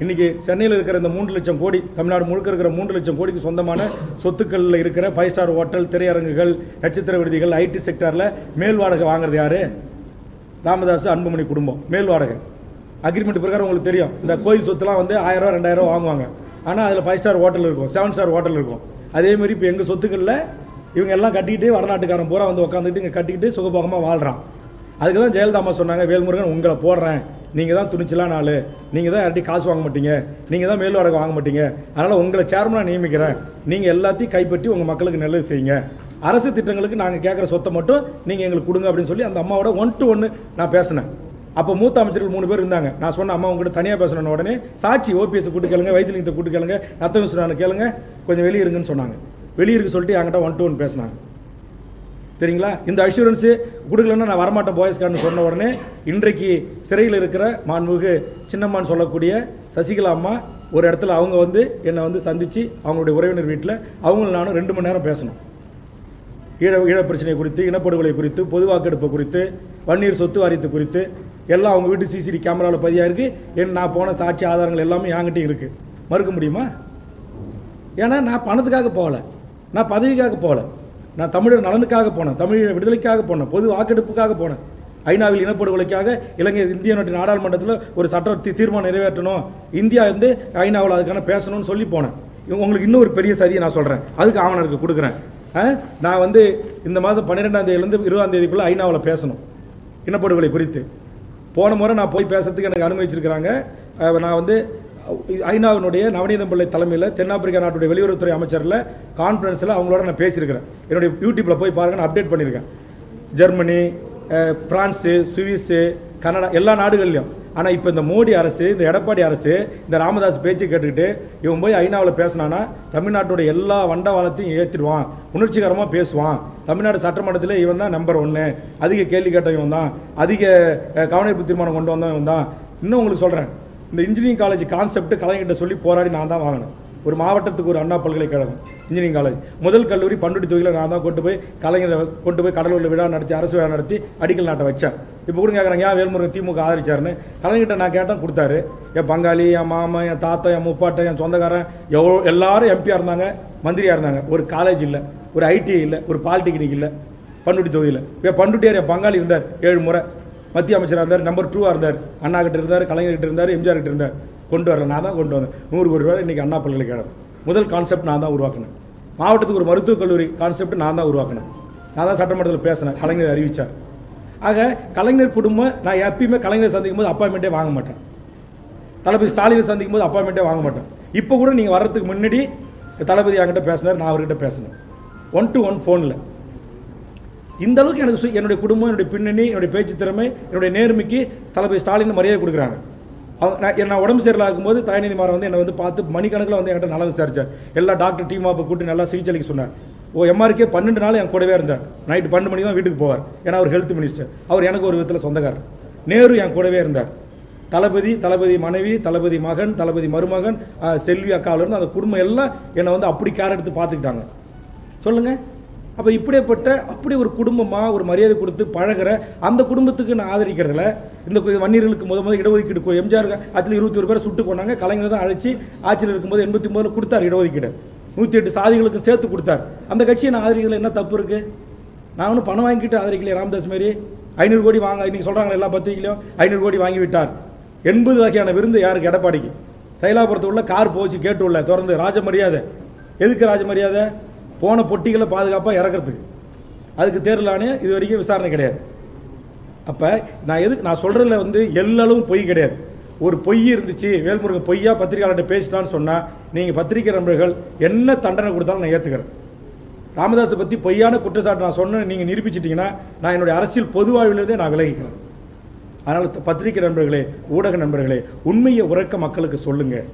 இன்னைக்கு சென்னையில இருக்கிற இந்த மூன்று லட்சம் கோடி தமிழ்நாடு முழுக்க இருக்கிற மூன்று லட்சம் கோடிக்கு சொந்தமான சொத்துக்கள்ல இருக்கிற ஃபைவ் ஸ்டார் ஹோட்டல் திரையரங்குகள் நட்சத்திர விடுதிகள் ஐடி செக்டார்ல மேல் வாடகை வாங்குறது யாரு ராமதாஸ் அன்புமணி குடும்பம் மேல் வாடகை அக்ரிமெண்ட் பிரகாரம் உங்களுக்கு தெரியும் இந்த கோயில் சொத்துலாம் வந்து ஆயிரம் ரூபாய் ரெண்டாயிரம் ரூபாய் வாங்குவாங்க ஆனா அதுல ஃபைவ் ஸ்டார் ஹோட்டல் இருக்கும் செவன் ஸ்டார் ஹோட்டல் இருக்கும் அதே மாதிரி இப்ப எங்க சொத்துக்கள்ல You can look at it, Varnatakaram Bora on the Okan, cutting this, Sogobama Valram. I don't jail Damasonanga, Vel Murugan, Unga, Porra, Ninga Tunichilana, Ninga, Articaswang Matinger, Ninga Melo or Gang Matinger, another Unga Charman and Immigrant, Ningelati, Kaipatu, Makal and Ellis singer. Arasati Tangakan, Kakar Sotamoto, Ningle Kudunga Brinsoli, and the Mauda one to one Napasana. Upon Mutam Munburanga, Naswana among Tania Person and Ordinary, Sachi, O P S of Kutukalanga, I think the Kutukalanga, Nathan Sunana Kalanga, Konveli Ringan Sonanga. வெளியிருக்கு சொல்லிட்டு அங்கட்ட ஒன் டு ஒன் பேசினாங்க சரிங்களா இந்த அஷூரன்ஸ் குடுக்கலன்னா நான் வரமாட்டேன் பாய்ஸ் கார்டுன்னு சொன்ன உடனே இன்றைக்கு சிறையில் இருக்கிற மாண்புமிகு சின்னம்மான் சொல்லக்கூடிய சசிகலா அம்மா ஒரு இடத்துல அவங்க வந்து என்ன வந்து சந்திச்சு அவங்களுடைய உறவினர் வீட்ல அவங்க நானும் ரெண்டு மணி நேரம் பேசணும் ஈழ ஈழ பிரச்சனை குறித்து இனப்படுகொலை குறித்து பொதுவாக்கெடுப்பு குறித்து வன்னியர் சொத்து வாரியத்து குறித்து எல்லாம் அவங்க வீட்டு சிசிடி கேமரால பதியா இருக்கு என்ன நான் போன சாட்சி ஆதாரங்கள் எல்லாமே என்கிட்ட இருக்கு மறுக்க முடியுமா ஏன்னா நான் பணத்துக்காக போகல நான் பதவிக்காக போகல நான் தமிழர் நலனுக்காக போனேன் தமிழர் விடுதலைக்காக போனேன் பொது வாக்கெடுப்புக்காக போனேன் ஐநாவில் இனப்படுகொலைக்காக இலங்கை இந்திய நாட்டு நாடாளுமன்றத்தில் ஒரு சட்ட தீர்மானம் நிறைவேற்றணும் இந்தியா வந்து ஐநாவில் அதுக்கான பேசணும்னு சொல்லி போனேன் உங்களுக்கு இன்னும் ஒரு பெரிய சதியை நான் சொல்றேன் அதுக்கு ஆவணருக்கு கொடுக்குறேன் நான் வந்து இந்த மாதம் பன்னிரெண்டாம் தேதியிலிருந்து இருபதாம் தேதிக்குள்ள ஐநாவில் பேசணும் இனப்படுகொலை குறித்து போன முறை நான் போய் பேசுறதுக்கு எனக்கு அனுமதிச்சிருக்கிறாங்க நான் வந்து ஐநாவினுடைய நவநீதம் பிள்ளை தலைமையில் தென்னாப்பிரிக்கா நாட்டுடைய வெளியுறவுத்துறை அமைச்சரில் கான்ஃபரன்ஸில் அவங்களோட நான் பேசியிருக்கிறேன் என்னுடைய யூடியூப்ல போய் பாருங்க நான் அப்டேட் பண்ணியிருக்கேன் ஜெர்மனி பிரான்ஸு சுவிஸு கனடா எல்லா நாடுகள்லையும் ஆனால் இப்போ இந்த மோடி அரசு இந்த எடப்பாடி அரசு இந்த ராமதாஸ் பேச்சு கேட்டுக்கிட்டு இவன் போய் ஐநாவில் பேசினான்னா தமிழ்நாட்டோட எல்லா வண்டவாளத்தையும் ஏற்றிடுவான் உணர்ச்சிகரமாக பேசுவான் தமிழ்நாடு சட்டமன்றத்தில் இவன் தான் நம்பர் ஒன்று அதிக கேள்வி கேட்ட இவன் தான் அதிக கவனிப்பு தீர்மானம் கொண்டு வந்தவன் இவன் தான் இன்னும் உங்களுக்கு சொல்கிறேன் இந்த இன்ஜினியரிங் காலேஜ் கான்செப்ட் கலைஞர்கிட்ட சொல்லி போராடி நான் தான் வாங்கினேன் ஒரு மாவட்டத்துக்கு ஒரு அண்ணா பல்கலைக்கழகம் இன்ஜினியரிங் காலேஜ் முதல் கல்லூரி பண்ருட்டி தொகுதியில் நான் தான் கொண்டு போய் கலைஞரை கொண்டு போய் கடலூரில் விழா நடத்தி அரசு விழா நடத்தி அடிக்கல் நாட்டை வச்சேன் இப்போ கூட கேட்குறாங்க ஏன் வேல்முருகன் திமுக ஆதரிச்சாருன்னு கலைஞர்கிட்ட நான் கேட்டேன் கொடுத்தாரு என் பங்காளி என் மாமன் என் தாத்தா என் முப்பாட்டை என் சொந்தக்காரன் எவ்வளோ எல்லாரும் எம்பியாக இருந்தாங்க மந்திரியாக இருந்தாங்க ஒரு காலேஜ் இல்லை ஒரு ஐடிஐ இல்லை ஒரு பாலிடெக்னிக் இல்லை பண்ருட்டி தொகுதியில் இப்போ பண்ருட்டியார் என் பங்காளி இருந்தார் ஏழு முறை மத்திய அமைச்சராக இருந்தார் நம்பர் டூவாக இருந்தார் அண்ணா கிட்ட இருந்தார் கலைஞர் கிட்ட இருந்தார் எம்ஜிஆர் கிட்ட இருந்தார் கொண்டு வரல நான் தான் கொண்டு வந்தேன் நூறு கோடி ரூபாய் இன்னைக்கு அண்ணா பல்கலைக்கழகம் முதல் கான்செப்ட் நான் தான் உருவாக்கினேன் மாவட்டத்துக்கு ஒரு மருத்துவக் கல்லூரி கான்செப்ட் நான் தான் உருவாக்கினேன் நான் தான் சட்டமன்றத்தில் பேசினேன் கலைஞர் அறிவித்தார் ஆக கலைஞர் குடும்பம் நான் எப்பயுமே கலைஞர் சந்திக்கும் போது அப்பாயின்மெண்ட்டே வாங்க மாட்டேன் தளபதி ஸ்டாலினை சந்திக்கும் போது அப்பாயின்மெண்ட்டே வாங்க மாட்டேன் இப்போ கூட நீங்கள் வர்றதுக்கு முன்னாடி தளபதி என்கிட்ட பேசினார் நான் அவர்கிட்ட பேசினேன் ஒன் டு ஒன் ஃபோனில் இந்த அளவுக்கு எனக்கு என்னுடைய குடும்பம் என்னுடைய பின்னணி என்னுடைய பேச்சு திறமை என்னுடைய நேர்மைக்கு தளபதி ஸ்டாலின் மரியாதை கொடுக்குறாங்க நான் உடம்பு சரியில்லை இருக்கும்போது தயாநிதி மாறன் வந்து என்னை வந்து பார்த்து மணிக்கணக்கில் வந்து என்கிட்ட நல்லா விசாரிச்சார் எல்லா டாக்டர் டீம் அப்போ கூட்டி நல்லா சிகிச்சை அளிக்க சொன்னார் ஓ எம்ஆர்க்கே பன்னெண்டு நாள் என் கூடவே இருந்தார் நைட்டு பன்னெண்டு மணி தான் வீட்டுக்கு போவார் ஏன்னா அவர் ஹெல்த் மினிஸ்டர் அவர் எனக்கு ஒரு விதத்தில் சொந்தக்காரர் நேரு என் கூடவே இருந்தார் தளபதி தளபதி மனைவி தளபதி மகன் தளபதி மருமகன் செல்வி அக்காவிலிருந்து அந்த குடும்பம் எல்லாம் என்னை வந்து அப்படி கேர் எடுத்து பார்த்துக்கிட்டாங்க சொல்லுங்கள் அப்போ இப்படிப்பட்ட அப்படி ஒரு குடும்பமாக ஒரு மரியாதை கொடுத்து பழகிற அந்த குடும்பத்துக்கு நான் ஆதரிக்கிறதுல இந்த வன்னியர்களுக்கு முத முதல் இடஒதுக்கீடு எம்ஜிஆர் ஆட்சியில் இருபத்தி ஒரு பேர் சுட்டு கொண்டாங்க கலைஞர் தான் அழைச்சி ஆட்சியில் இருக்கும்போது எண்பத்தி ஒன்பதுல கொடுத்தார் இடஒதுக்கீடு நூற்றி எட்டு சாதிகளுக்கு சேர்த்து கொடுத்தார் அந்த கட்சியை நான் ஆதரிக்கிறதுல என்ன தப்பு இருக்கு நான் ஒன்றும் பணம் வாங்கிக்கிட்டு ஆதரிக்கலையே ராமதாஸ் மாரி ஐநூறு கோடி வாங்க இன்னைக்கு சொல்றாங்க எல்லா பத்திரிகையிலும் ஐநூறு கோடி வாங்கிவிட்டார் எண்பது வகையான விருந்து யாருக்கு எடப்பாடிக்கு தைலாபுரத்து உள்ள கார் போச்சு கேட்டு உள்ள தொடர்ந்து ராஜ மரியாதை எதுக்கு ராஜ மரியாதை போன பொட்டிகளை பாதுகாப்பாக இறக்கிறதுக்கு அதுக்கு தேர்தலானே இது வரைக்கும் விசாரணை கிடையாது அப்போ நான் எதுக்கு நான் சொல்கிறதுல வந்து எல்லாரும் பொய் கிடையாது ஒரு பொய் இருந்துச்சு வேல்முருகன் பொய்யா பத்திரிகையாளர்கிட்ட பேசிட்டான்னு சொன்னால் நீங்கள் பத்திரிகை நண்பர்கள் என்ன தண்டனை கொடுத்தாலும் நான் ஏற்றுக்கிறேன் ராமதாஸை பற்றி பொய்யான குற்றச்சாட்டு நான் சொன்னேன் நீங்கள் நிரூபிச்சிட்டிங்கன்னா நான் என்னுடைய அரசியல் பொது வாழ்விலிருந்தே நான் விலகிக்கிறேன் அதனால் பத்திரிகை நண்பர்களே ஊடக நண்பர்களே உண்மையை உறக்க மக்களுக்கு சொல்லுங்கள்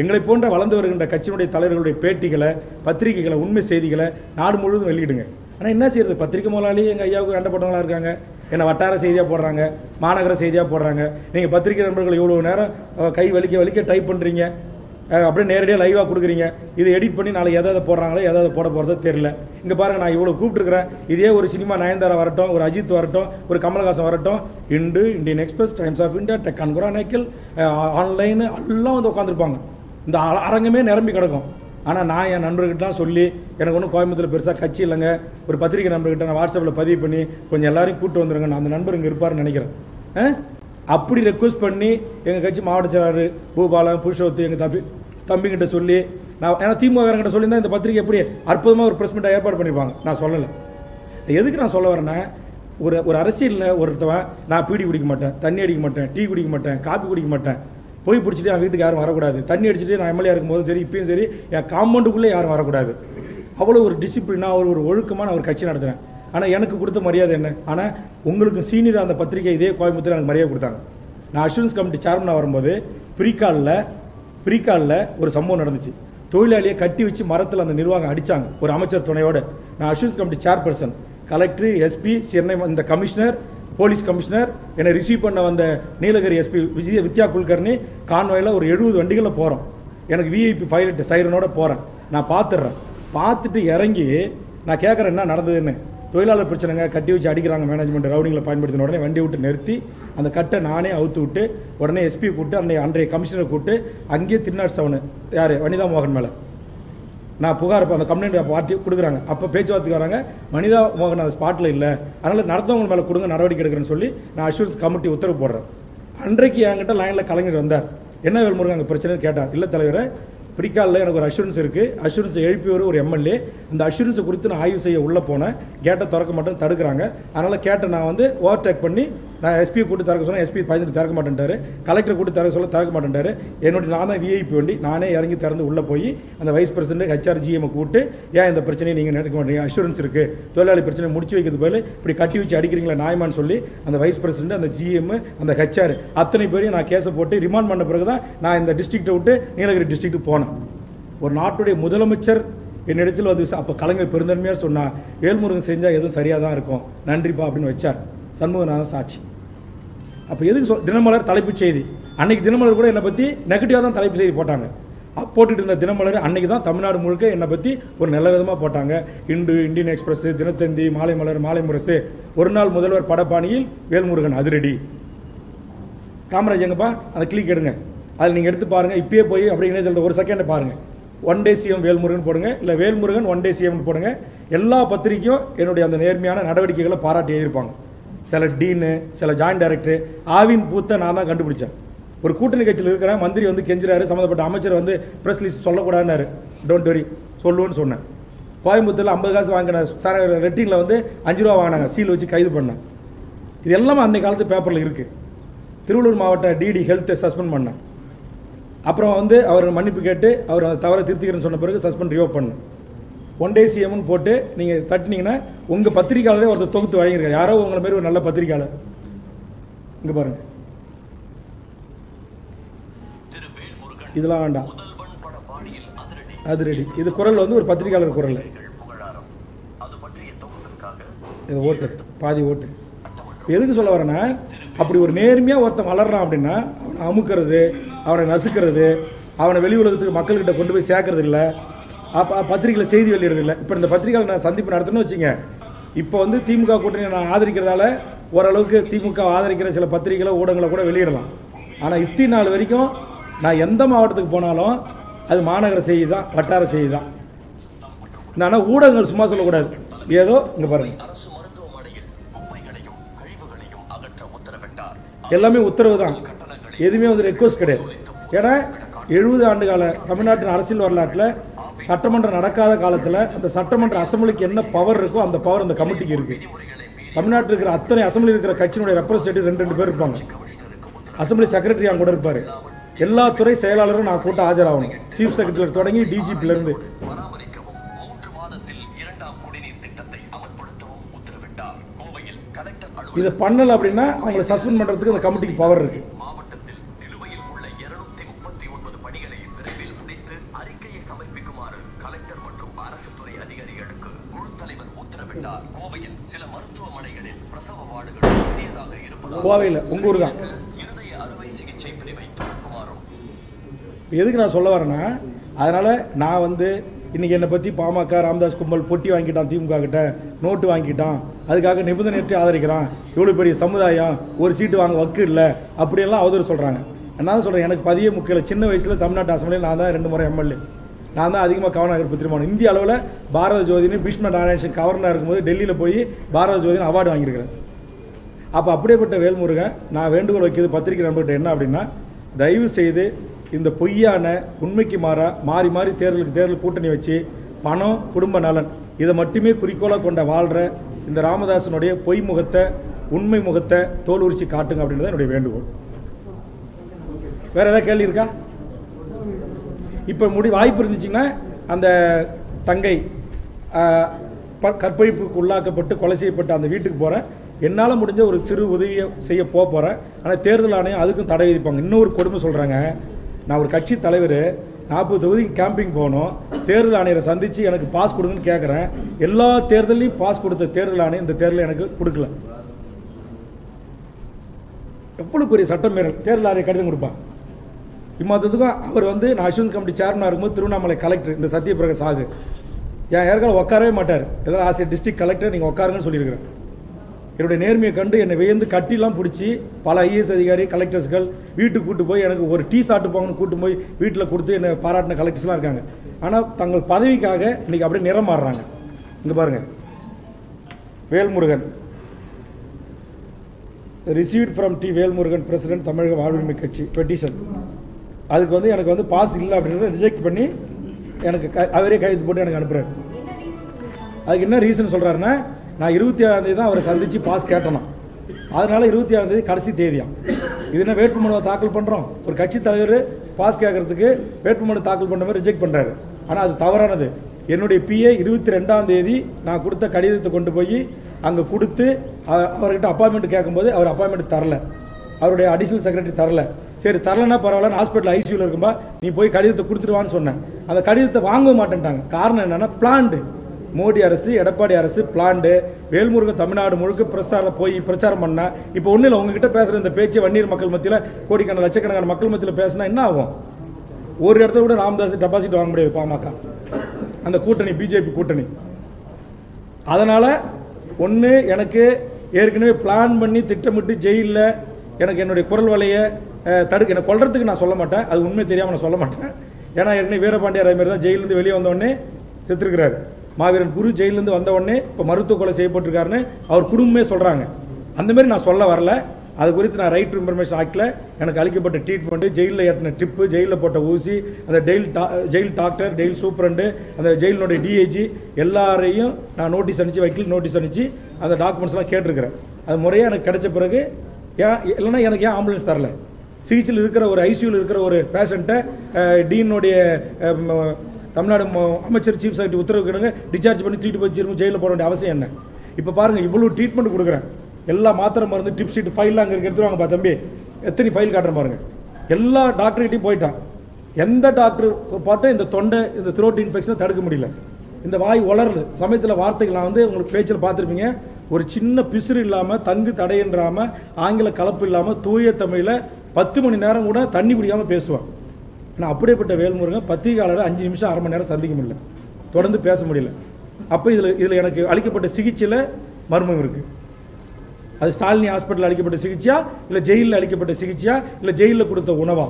எங்களை போன்ற வளர்ந்து வருகின்ற கட்சியினுடைய தலைவர்களுடைய பேட்டிகளை பத்திரிகைகளை உண்மை செய்திகளை நாடு முழுவதும் வெளியிடுங்க ஆனால் என்ன செய்யறது பத்திரிகை முதலாளி எங்கள் ஐயாவுக்கு கண்டப்பட்டவங்களா இருக்காங்க என்ன வட்டார செய்தியாக போடுறாங்க மாநகர செய்தியாக போடுறாங்க நீங்கள் பத்திரிகை நண்பர்கள் இவ்வளோ நேரம் கை வலிக்க வலிக்க டைப் பண்ணுறீங்க அப்படியே நேரடியாக லைவாக கொடுக்குறீங்க இதை எடிட் பண்ணி நாளை எதாவது போடுறாங்களோ எதாவது போட போகிறதோ தெரியல இங்கே பாருங்கள் நான் இவ்வளோ கூப்பிட்டுருக்கிறேன் இதே ஒரு சினிமா நயன்தாரா வரட்டும் ஒரு அஜித் வரட்டும் ஒரு கமல்ஹாசன் வரட்டும் இண்டு Indian Express Times of India Deccan Chronicle online எல்லாம் வந்து உட்காந்துருப்பாங்க இந்த அரங்கமே நிரம்பி கிடக்கும் ஆனால் நான் என் நண்பர்கிட்ட தான் சொல்லி எனக்கு ஒன்றும் கோயம்புத்தூர் பெருசாக கட்சி இல்லைங்க ஒரு பத்திரிகை நண்பர்கிட்ட நான் வாட்ஸ்அப்பில் பதிவு பண்ணி கொஞ்சம் எல்லாரையும் கூப்பிட்டு வந்துடுங்க நான் அந்த நண்பர் இங்கே இருப்பார்னு நினைக்கிறேன் அப்படி ரெக்வஸ்ட் பண்ணி எங்கள் கட்சி மாவட்ட செயலாளர் பூபாலம் புருஷோத்து எங்கள் தம்பி தம்பிங்கிட்ட சொல்லி நான் ஏன்னா திமுகங்கிட்ட சொல்லியிருந்தா இந்த பத்திரிகை எப்படி அற்புதமாக ஒரு ப்ரெஸ் மீட்டாக ஏற்பாடு பண்ணிப்பாங்க நான் சொல்லலை எதுக்கு நான் சொல்ல வரேன்னா ஒரு ஒரு அரசியலில் ஒருத்தவன் நான் பீடி குடிக்க மாட்டேன் தண்ணி அடிக்க மாட்டேன் டீ குடிக்க மாட்டேன் காப்பி குடிக்க மாட்டேன் போய் பிடிச்சிட்டு என் வீட்டுக்கு யாரும் வரக்கூடாது தண்ணி அடிச்சுட்டு நான் எம்எல்ஏ இருக்கும்போது சரி இப்பயும் சரி என் காம்பவுண்டுக்குள்ளே யாரும் வரக்கூடாது அவ்வளோ ஒரு டிசிப்ளினாக ஒரு ஒரு ஒழுக்கமான ஒரு கட்சி நடத்துகிறேன் ஆனால் எனக்கு கொடுத்த மரியாதை என்ன ஆனால் உங்களுக்கு சீனியர் அந்த பத்திரிகை இதே கோயம்புத்தூர் எனக்கு மரியாதை கொடுத்தாங்க நான் அஷூரன்ஸ் கமிட்டி சேர்மனாக வரும்போது ப்ரீகாலில் ப்ரீகாலில் ஒரு சம்பவம் நடந்துச்சு தொழிலாளியை கட்டி வச்சு மரத்தில் அந்த நிர்வாகம் அடித்தாங்க ஒரு அமைச்சர் துணையோடு நான் assurance committee chairperson collector, S P, the commissioner, police commissioner, and a receive on the Nilagari S P, which is Vitya Kulkarni, Kanwaila or Yedu, Vandikala Porum, and a V I P fire at Sirenota Porum. Now, Pathra, Path to Yarangi, Nakakarana, another than Toila Purchanga, Katu, Jadigrang management, routing appointment, and Vendu to Nerti, and the Katan Ane out to Ute, or an S P Kutta and Andre Commissioner Kutte, Angi Thinar Sound, Vanida Mohanmala. Now, Pugar on the complaint of Party Kuranga, Upper Page of the Garanga, Manida Mogana Spotlight, another Nartham Malakuranga, Narodi Gregor Soli, Nashus come to Uttar border. Andre Kianga line like Kalangan on that. Ena Vel Murugan, Perchina Kata, Ilatara, Prika Lane or Assurance Circuit, Assurance Elpur or Emale, and the Assurance of Kurutan, I say Ulapona, Gata Tarkamatan, Targranga, another Kata now on the Wartech Puni, S P Kutarasona, S P Pizan Tarkamatan Dare, Collector Kutarasola Tarkamatan Dare, Enotana V A Pundi, Nana Yarangi Taran Ulapoi, and the Vice President H R G M Kute, Ya and the Perchini in Assurance Circuit, Tolali Perchina Murchi, Prikatu Chadigring and Iman Soli, and the Vice President and the G M and the H R, Athani Buri and a case of Pote, Riman Mandabraga, now in the district out there, Nilagri district to Pona. But not today, Mudalamacher in Editil of this upper Kalangal Purunamir Sona, Vel Murugan Senja, Yedu Sariadarko, Nandri Babin Vachar, Sanmuna Sachi. A Pedis Dinamala Talipuchedi, Anik Dinamala and Abati, Nakatiadan Talipuchi Potanga. Upported in the Dinamala, Anigda, Tamana Murka, and Abati, or Nelavama Potanga, Hindu Indian Express, Dinatendi, Mali Malar, Mali Murse, Urnal Mudal, Padapani, Vel Murugan Adredi. Kamaraj and the Clicker. I'll get the parang, I pay by every over second parang. One day C M Vel Murugan Poranga, La Vel Murugan, one day C M Poranga, Ella Patricio, Enodi on the Nermiana, and Adavati Kila Para Tirpong. Sell a dean, sell a giant director, Avin Putan Ana Ganducha. Or Kutan Kachilka, Mandri on the Kenjara, some of the amateur on the press list Solokodan, don't worry, Solon Sona. Poi Mutala Ambagas Wangana, Sarah Retin Lande, Anjuravana, Silochi Kaidupana. The Ellaman they call the paper Lirke. Thirulur Mavata D D health suspend Mana. அப்புறம் வந்து அவரை மன்னிப்பு கேட்டு அவர் அந்த தவறை திருத்திக்கிறேன்னு சொன்ன பிறகு சஸ்பெண்ட் ரிஓபன் ஒன் டே சிஎம்னு போட்டு நீங்க தட்டினீங்கன்னா உங்க பத்திரிக்கையாளரே ஒருத்தர் தொகுத்து வழங்கியிருக்காரு யாரோ உங்க மாதிரி ஒரு நல்ல பத்திரிக்கையாளர் இங்க பாருங்க இதெல்லாம் வேண்டாம் அது ரெடி இது குரல் வந்து ஒரு பத்திரிக்கையாளர் குரல் அது பற்றிய தொகுத்துக்காக இது ஓட்டு பாதி ஓட்டு எதுக்கு சொல்ல வரேன்னா அப்படி ஒரு நேர்மையா ஒருத்தன் வளர்றான் அப்படினா அவனை அமுக்குறது அவனை நசுக்குறது அவனை வெளியுலகத்துக்கு மக்கள் கிட்ட கொண்டு போய் சேர்க்கிறது இல்ல பத்திரிகையில செய்தி வெளியிடுறது இல்ல இப்போ இந்த பத்திரிகையில நான் சந்திப்பு நடத்துறேன்னு வெச்சீங்க இப்போ வந்து திமுக கூட்டணி நான் ஆதரிக்கிறதால ஓரளவுக்கு திமுக ஆதரிக்கிற சில பத்திரிகையில ஊடகங்கள கூட வெளியிடலாம் ஆனா இத்தி நாள் வரைக்கும் நான் எந்த மாவட்டத்துக்கு போனாலும் அது மாநகர செய்தி தான் வட்டார செய்தி தான் நானா ஊடகங்கள் சும்மா சொல்ல கூடாது ஏதோ இங்க பாருங்க எல்லாமே உத்தரவு தான் எதுமே வந்து ரெக்வெஸ்ட் கிடையாது ஏனா எழுபது ஆண்டு கால தமிழ்நாட்டின் அரசியல் வரலாறுல சட்டமன்றம் நடக்காத காலத்துல அந்த சட்டமன்ற அசம்பிளிக்கு என்ன பவர் இருக்கோ அந்த பவர் அந்த கமிட்டிக்கு இருக்கு தமிழ்நாட்டில இருக்கிற அத்தனை அசம்பிளி இருக்கிற கட்சியினுடைய ரெப்ரசன்டேட்டிவ் ரெண்டு ரெண்டு பேர் இருப்பாங்க அசம்பிளி செக்ரட்டரி அங்க கூட இருப்பாரு எல்லா துறை செயலாளரும் நான் கூட்ட ஆஜராகணும் चीफ செக்ரட்டரி தொடங்கி டிஜிபி ல இருந்து இது பண்ணல அப்படினா அவங்களை சஸ்பெண்ட் பண்றதுக்கு அந்த கமிட்டிக்கு பவர் இருக்கு. மாவட்டத்தில் நிலுவையில் உள்ள இருநூற்று முப்பத்தி ஒன்பது பணிகளை விரைவில் முடித்து அறிக்கையை சமர்ப்பிக்குமாறு கலெக்டர் மற்றும் அரசு துறை அதிகாரிகளுக்கு குழு தலைவர் உத்தரவிட்டார். கோவையில் சில மருத்துவமனைகளில் பிரசவ வார்டுகள் சிறியதாக இருப்பதால் கோவையில் உங்க ஊர்தான் இதய அறுவை சிகிச்சை பிரிவை தொடங்குமாறு. எதுக்கு நான் சொல்ல வரேன்னா அதனால நான் வந்து இன்னைக்கு என்ன பத்தி பாமக ராமதாஸ் கும்பல் பொட்டி வாங்கிட்டான் திமுக கிட்ட நோட்டு வாங்கிட்டான் அதுக்காக நிபந்தனையற்ற ஆதரிக்கிறான் இவ்வளவு பெரிய சமுதாயம் ஒரு சீட்டு வாங்க வக்கு இல்ல அப்படி எல்லாம் அவதூறு சொல்றாங்க நான் சொல்றேன் எனக்கு பதியே முக்கியல சின்ன வயசுல தமிழ்நாடு அசம்பிளில நான் தான் ரெண்டு முறை எம்எல்ஏ நான் தான் அதிகமா கவர்னர் ஆகிருப்ப திருமணம் இந்திய அளவுல பாரத ஜோதினி பீஷ்ம நாராயணன் கவர்னரா இருக்கும்போது டெல்லியில போய் பாரத ஜோதினி அவார்டு வாங்கியிருக்காரு அப்ப அப்படியேப்பட்ட வேல் முருகன் நான் வேண்டுகோள் வைக்கிறது பத்திரிகை நம்பர்ட்ட என்ன அப்படின்னா தயவு செய்து இந்த பொய்யான உண்மைக்கு மாறா மாறி மாறி தேர்தலுக்கு தேர்தல் கூட்டணி வச்சு பணம் குடும்ப நலன் இத மட்டுமே குறிக்கோளா கொண்ட வாழ்ற இந்த ராமதாசனுடைய பொய் முகத்தை உண்மை முகத்தை தோல் உரிச்சி காட்டுங்க அப்படிங்கறது என்னுடைய வேண்டுகோள் வேற ஏதாவது கேள்வி இருக்கா இப்போ முடி வாய்ப்பு இருந்துச்சுன்னா அந்த தங்கை கற்பழிப்புக்கு உள்ளாக்கப்பட்டு கொலை செய்யப்பட்ட அந்த வீட்டுக்கு போறேன் என்னால முடிஞ்ச ஒரு சிறு உதவியை செய்ய போறேன் ஆனா தேர்தல் ஆணையம் அதுக்கும் தடை விதிப்பாங்க இன்னொரு கொடுமை சொல்றாங்க நான் ஒரு கட்சி தலைவர் நாற்பது தொகுதிக்கு கேம்பிங் போனோம். தேர்தல் ஆணையரை சந்திச்சு எனக்கு பாஸ் கொடுங்கன்னு கேட்குறேன். எல்லா தேர்தலையும் பாஸ் கொடுத்த தேர்தல் ஆணையம் இந்த தேர்தலை எனக்கு கொடுக்கல. எவ்வளவு பெரிய சட்டம் மீறல். தேர்தல் ஆணையம் கடிதம் கொடுப்பான். இம்மாதத்துக்கும் அவர் வந்து நான் அஷூரன்ஸ் கமிட்டி சேர்மனாக இருக்கும்போது திருவண்ணாமலை கலெக்டர் இந்த சத்யபிரகாஷ் ஆகு என் யாருக்கால உட்காரவே மாட்டார். ஏதாவது ஆசிரியர் டிஸ்ட்ரிக்ட் கலெக்டர் நீங்கள் உட்காருங்கன்னு சொல்லியிருக்கிறேன். என்னுடைய நேர்மையை கண்டு என்னை வியந்து கட்டிலாம் பிடிச்சி பல ஐஏஎஸ் அதிகாரி கலெக்டர்ஸ்கள் வீட்டுக்கு கூட்டு போய் எனக்கு ஒரு டீ சாப்பிட்டு போங்கன்னு கூட்டு போய் வீட்டில் கொடுத்து என்னை பாராட்டின கலெக்டர்ஸ்லாம் இருக்காங்க. ஆனால் தங்கள் பதவிக்காக இன்னைக்கு அப்படியே நிறம் மாறுறாங்க. இங்கே பாருங்க, Velmurugan received from T Velmurugan president தமிழக வாழ்வுரிமை கட்சி பெட்டிஷன். அதுக்கு வந்து எனக்கு வந்து பாஸ் இல்லை அப்படின்றத ரிஜெக்ட் பண்ணி எனக்கு அவரே கைது போட்டு எனக்கு அனுப்புறாரு. அதுக்கு என்ன ரீசன் சொல்றாருன்னா, நான் இருபத்தி ஏழாம் தேதி தான் அவரை சந்திச்சு பாஸ் கேட்டணும், அதனால இருபத்தி ஏழாம் தேதி கடைசி தேதியா. இது என்ன வேட்புமனு தாக்கல் பண்றோம், ஒரு கட்சி தலைவர் பாஸ் கேட்கறதுக்கு வேட்புமனு தாக்கல் பண்ற மாதிரி ரிஜெக்ட் பண்றாரு. ஆனா அது தவறானது. என்னுடைய பிஏ இருபத்தி ரெண்டாம் தேதி நான் கொடுத்த கடிதத்தை கொண்டு போய் அங்க கொடுத்து அவர்கிட்ட அப்பாயின்மெண்ட் கேட்கும்போது அவர் அப்பாயின்மெண்ட் தரல, அவருடைய அடிஷனல் செக்ரட்டரி தரல. சரி தரலன்னா பரவாயில்ல, ஹாஸ்பிட்டல் ஐசியூல இருக்கும்பா நீ போய் கடிதத்தை கொடுத்துருவான்னு சொன்னேன். அந்த கடிதத்தை வாங்க மாட்டேன்ட்டாங்க. காரணம் என்னன்னா பிளான்டு, மோடி அரசு எடப்பாடி அரசு பிளான்டு. வேல்முருகன் தமிழ்நாடு முழுக்க பிரச்சாரம் போய் பிரச்சாரம் பண்ணா இப்போ ஒன்றும் இல்லை. உங்ககிட்ட பேசுகிற இந்த பேச்சு வன்னியர் மக்கள் மத்தியில் கோடிக்கணக்கான லட்சக்கணக்கான மக்கள் மத்தியில் பேசினா என்ன ஆகும்? ஒரு இடத்துல கூட ராமதாஸ் டெபாசிட் வாங்க முடியாது பாமக அந்த கூட்டணி, பிஜேபி கூட்டணி. அதனால ஒன்று எனக்கு ஏற்கனவே பிளான் பண்ணி திட்டமிட்டு ஜெயிலில் எனக்கு என்னுடைய குரல் வலையை தடுக்க என்னை கொள்றதுக்கு நான் சொல்ல மாட்டேன், அது உண்மை தெரியாமல் நான் சொல்ல மாட்டேன். ஏன்னா ஏற்கனவே வீரபாண்டியர் அதே மாதிரி தான் ஜெயிலிருந்து வெளியே வந்தோடனே செத்துருக்கிறாரு. மாவீரன் குரு ஜெயிலிருந்து வந்த உடனே இப்போ மருத்துவ கொலை செய்யப்பட்டிருக்காருன்னு அவர் குடும்பமே சொல்கிறாங்க. அந்த மாதிரி நான் சொல்ல வரல. அது குறித்து நான் ரைட் டு இன்ஃபர்மேஷன் ஆக்டில் எனக்கு அளிக்கப்பட்ட ட்ரீட்மெண்ட், ஜெயிலில் ஏற்றின ட்ரிப்பு, ஜெயிலில் போட்ட ஊசி, அந்த jail jail doctor, jail superintendent, அந்த ஜெயிலினுடைய டிஐஜி எல்லாரையும் நான் நோட்டீஸ் அனுப்பிச்சு வக்கீல் நோட்டீஸ் அனுப்பிச்சு அந்த டாக்குமெண்ட்ஸ்லாம் கேட்டிருக்கிறேன். அது முறையாக எனக்கு கிடைச்ச பிறகு ஏன் இல்லைன்னா எனக்கு ஏன் ஆம்புலன்ஸ் தரல? சிகிச்சையில் இருக்கிற ஒரு ஐசியூவில் இருக்கிற ஒரு பேஷண்ட்டை டீனுடைய தமிழ்நாடு அமைச்சர் சீஃப் செக்ரட்டரி உத்தரவு கிடங்க டிஸ்சார்ஜ் பண்ணி தூக்கிட்டு போய் திரும்ப ஜெயிலில் போட வேண்டிய அவசியம் என்ன? இப்போ பாருங்கள், இவ்வளோ ட்ரீட்மெண்ட் கொடுக்குறேன். எல்லா மாத்திரை மருந்து டிப் ஷீட் ஃபைல்லாம் அங்கே இருக்கிறது வாங்கப்பா தம்பி, எத்தனை ஃபைல் காட்டுற பாருங்கள். எல்லா டாக்டர்கிட்டையும் போயிட்டான். எந்த டாக்டர் பார்த்தா இந்த தொண்டை இந்த த்ரோட் இன்ஃபெக்ஷனை தடுக்க முடியல. இந்த வாய் வளருது சமயத்தில் வார்த்தைகள் நான் வந்து உங்களுக்கு பேச்சில் பார்த்துருப்பீங்க. ஒரு சின்ன பிசுறு இல்லாமல் தங்கு தடையின்றாமல் ஆங்கில கலப்பு இல்லாமல் தூய தமிழில் பத்து மணி நேரம் கூட தண்ணி குடிக்காமல் பேசுவான். ஆனால் அப்படியேப்பட்ட வேல்முருகன் பத்திரிகையாளர் அஞ்சு நிமிஷம் அரை மணி நேரம் சந்திக்க முடியல, தொடர்ந்து பேச முடியல. அப்போ இதில் இதில் எனக்கு அளிக்கப்பட்ட சிகிச்சையில் மர்மம் இருக்குது. அது ஸ்டாலின் ஹாஸ்பிட்டலில் அளிக்கப்பட்ட சிகிச்சையா, இல்லை ஜெயிலில் அளிக்கப்பட்ட சிகிச்சையா, இல்லை ஜெயிலில் கொடுத்த உணவா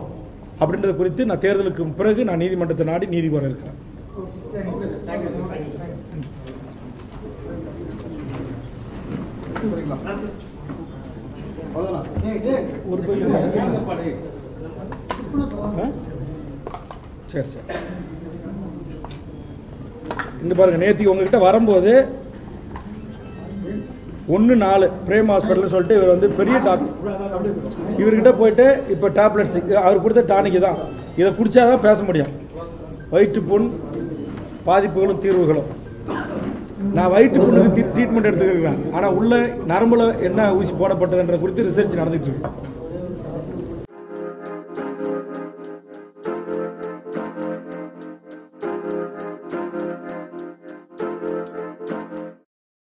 அப்படின்றது குறித்து நான் தேர்தலுக்கு பிறகு நான் நீதிமன்றத்தை நாடி நீதி கோர இருக்கிறேன். நேத்தி உங்ககிட்ட வரும்போது ஒன்னு நாலு பிரேம் ஹாஸ்பிட்டல் சொல்லிட்டு இவர் வந்து பெரிய டாக்டர், இவர்கிட்ட போயிட்டு இப்ப டேப்லெட்ஸ் அவர் கொடுத்த டானிக்கு தான் இதை குடிச்சாதான் பேச முடியும். வயிற்று புண் பாதிப்புகளும் தீர்வுகளும். நான் வயிற்று புண்ணுக்கு ட்ரீட்மெண்ட் எடுத்துக்கிறேன், ஆனா உள்ள நரம்புல என்ன ஊசி போடப்பட்டதுன்ற குறித்து ரிசர்ச் நடந்துட்டு இருக்கு.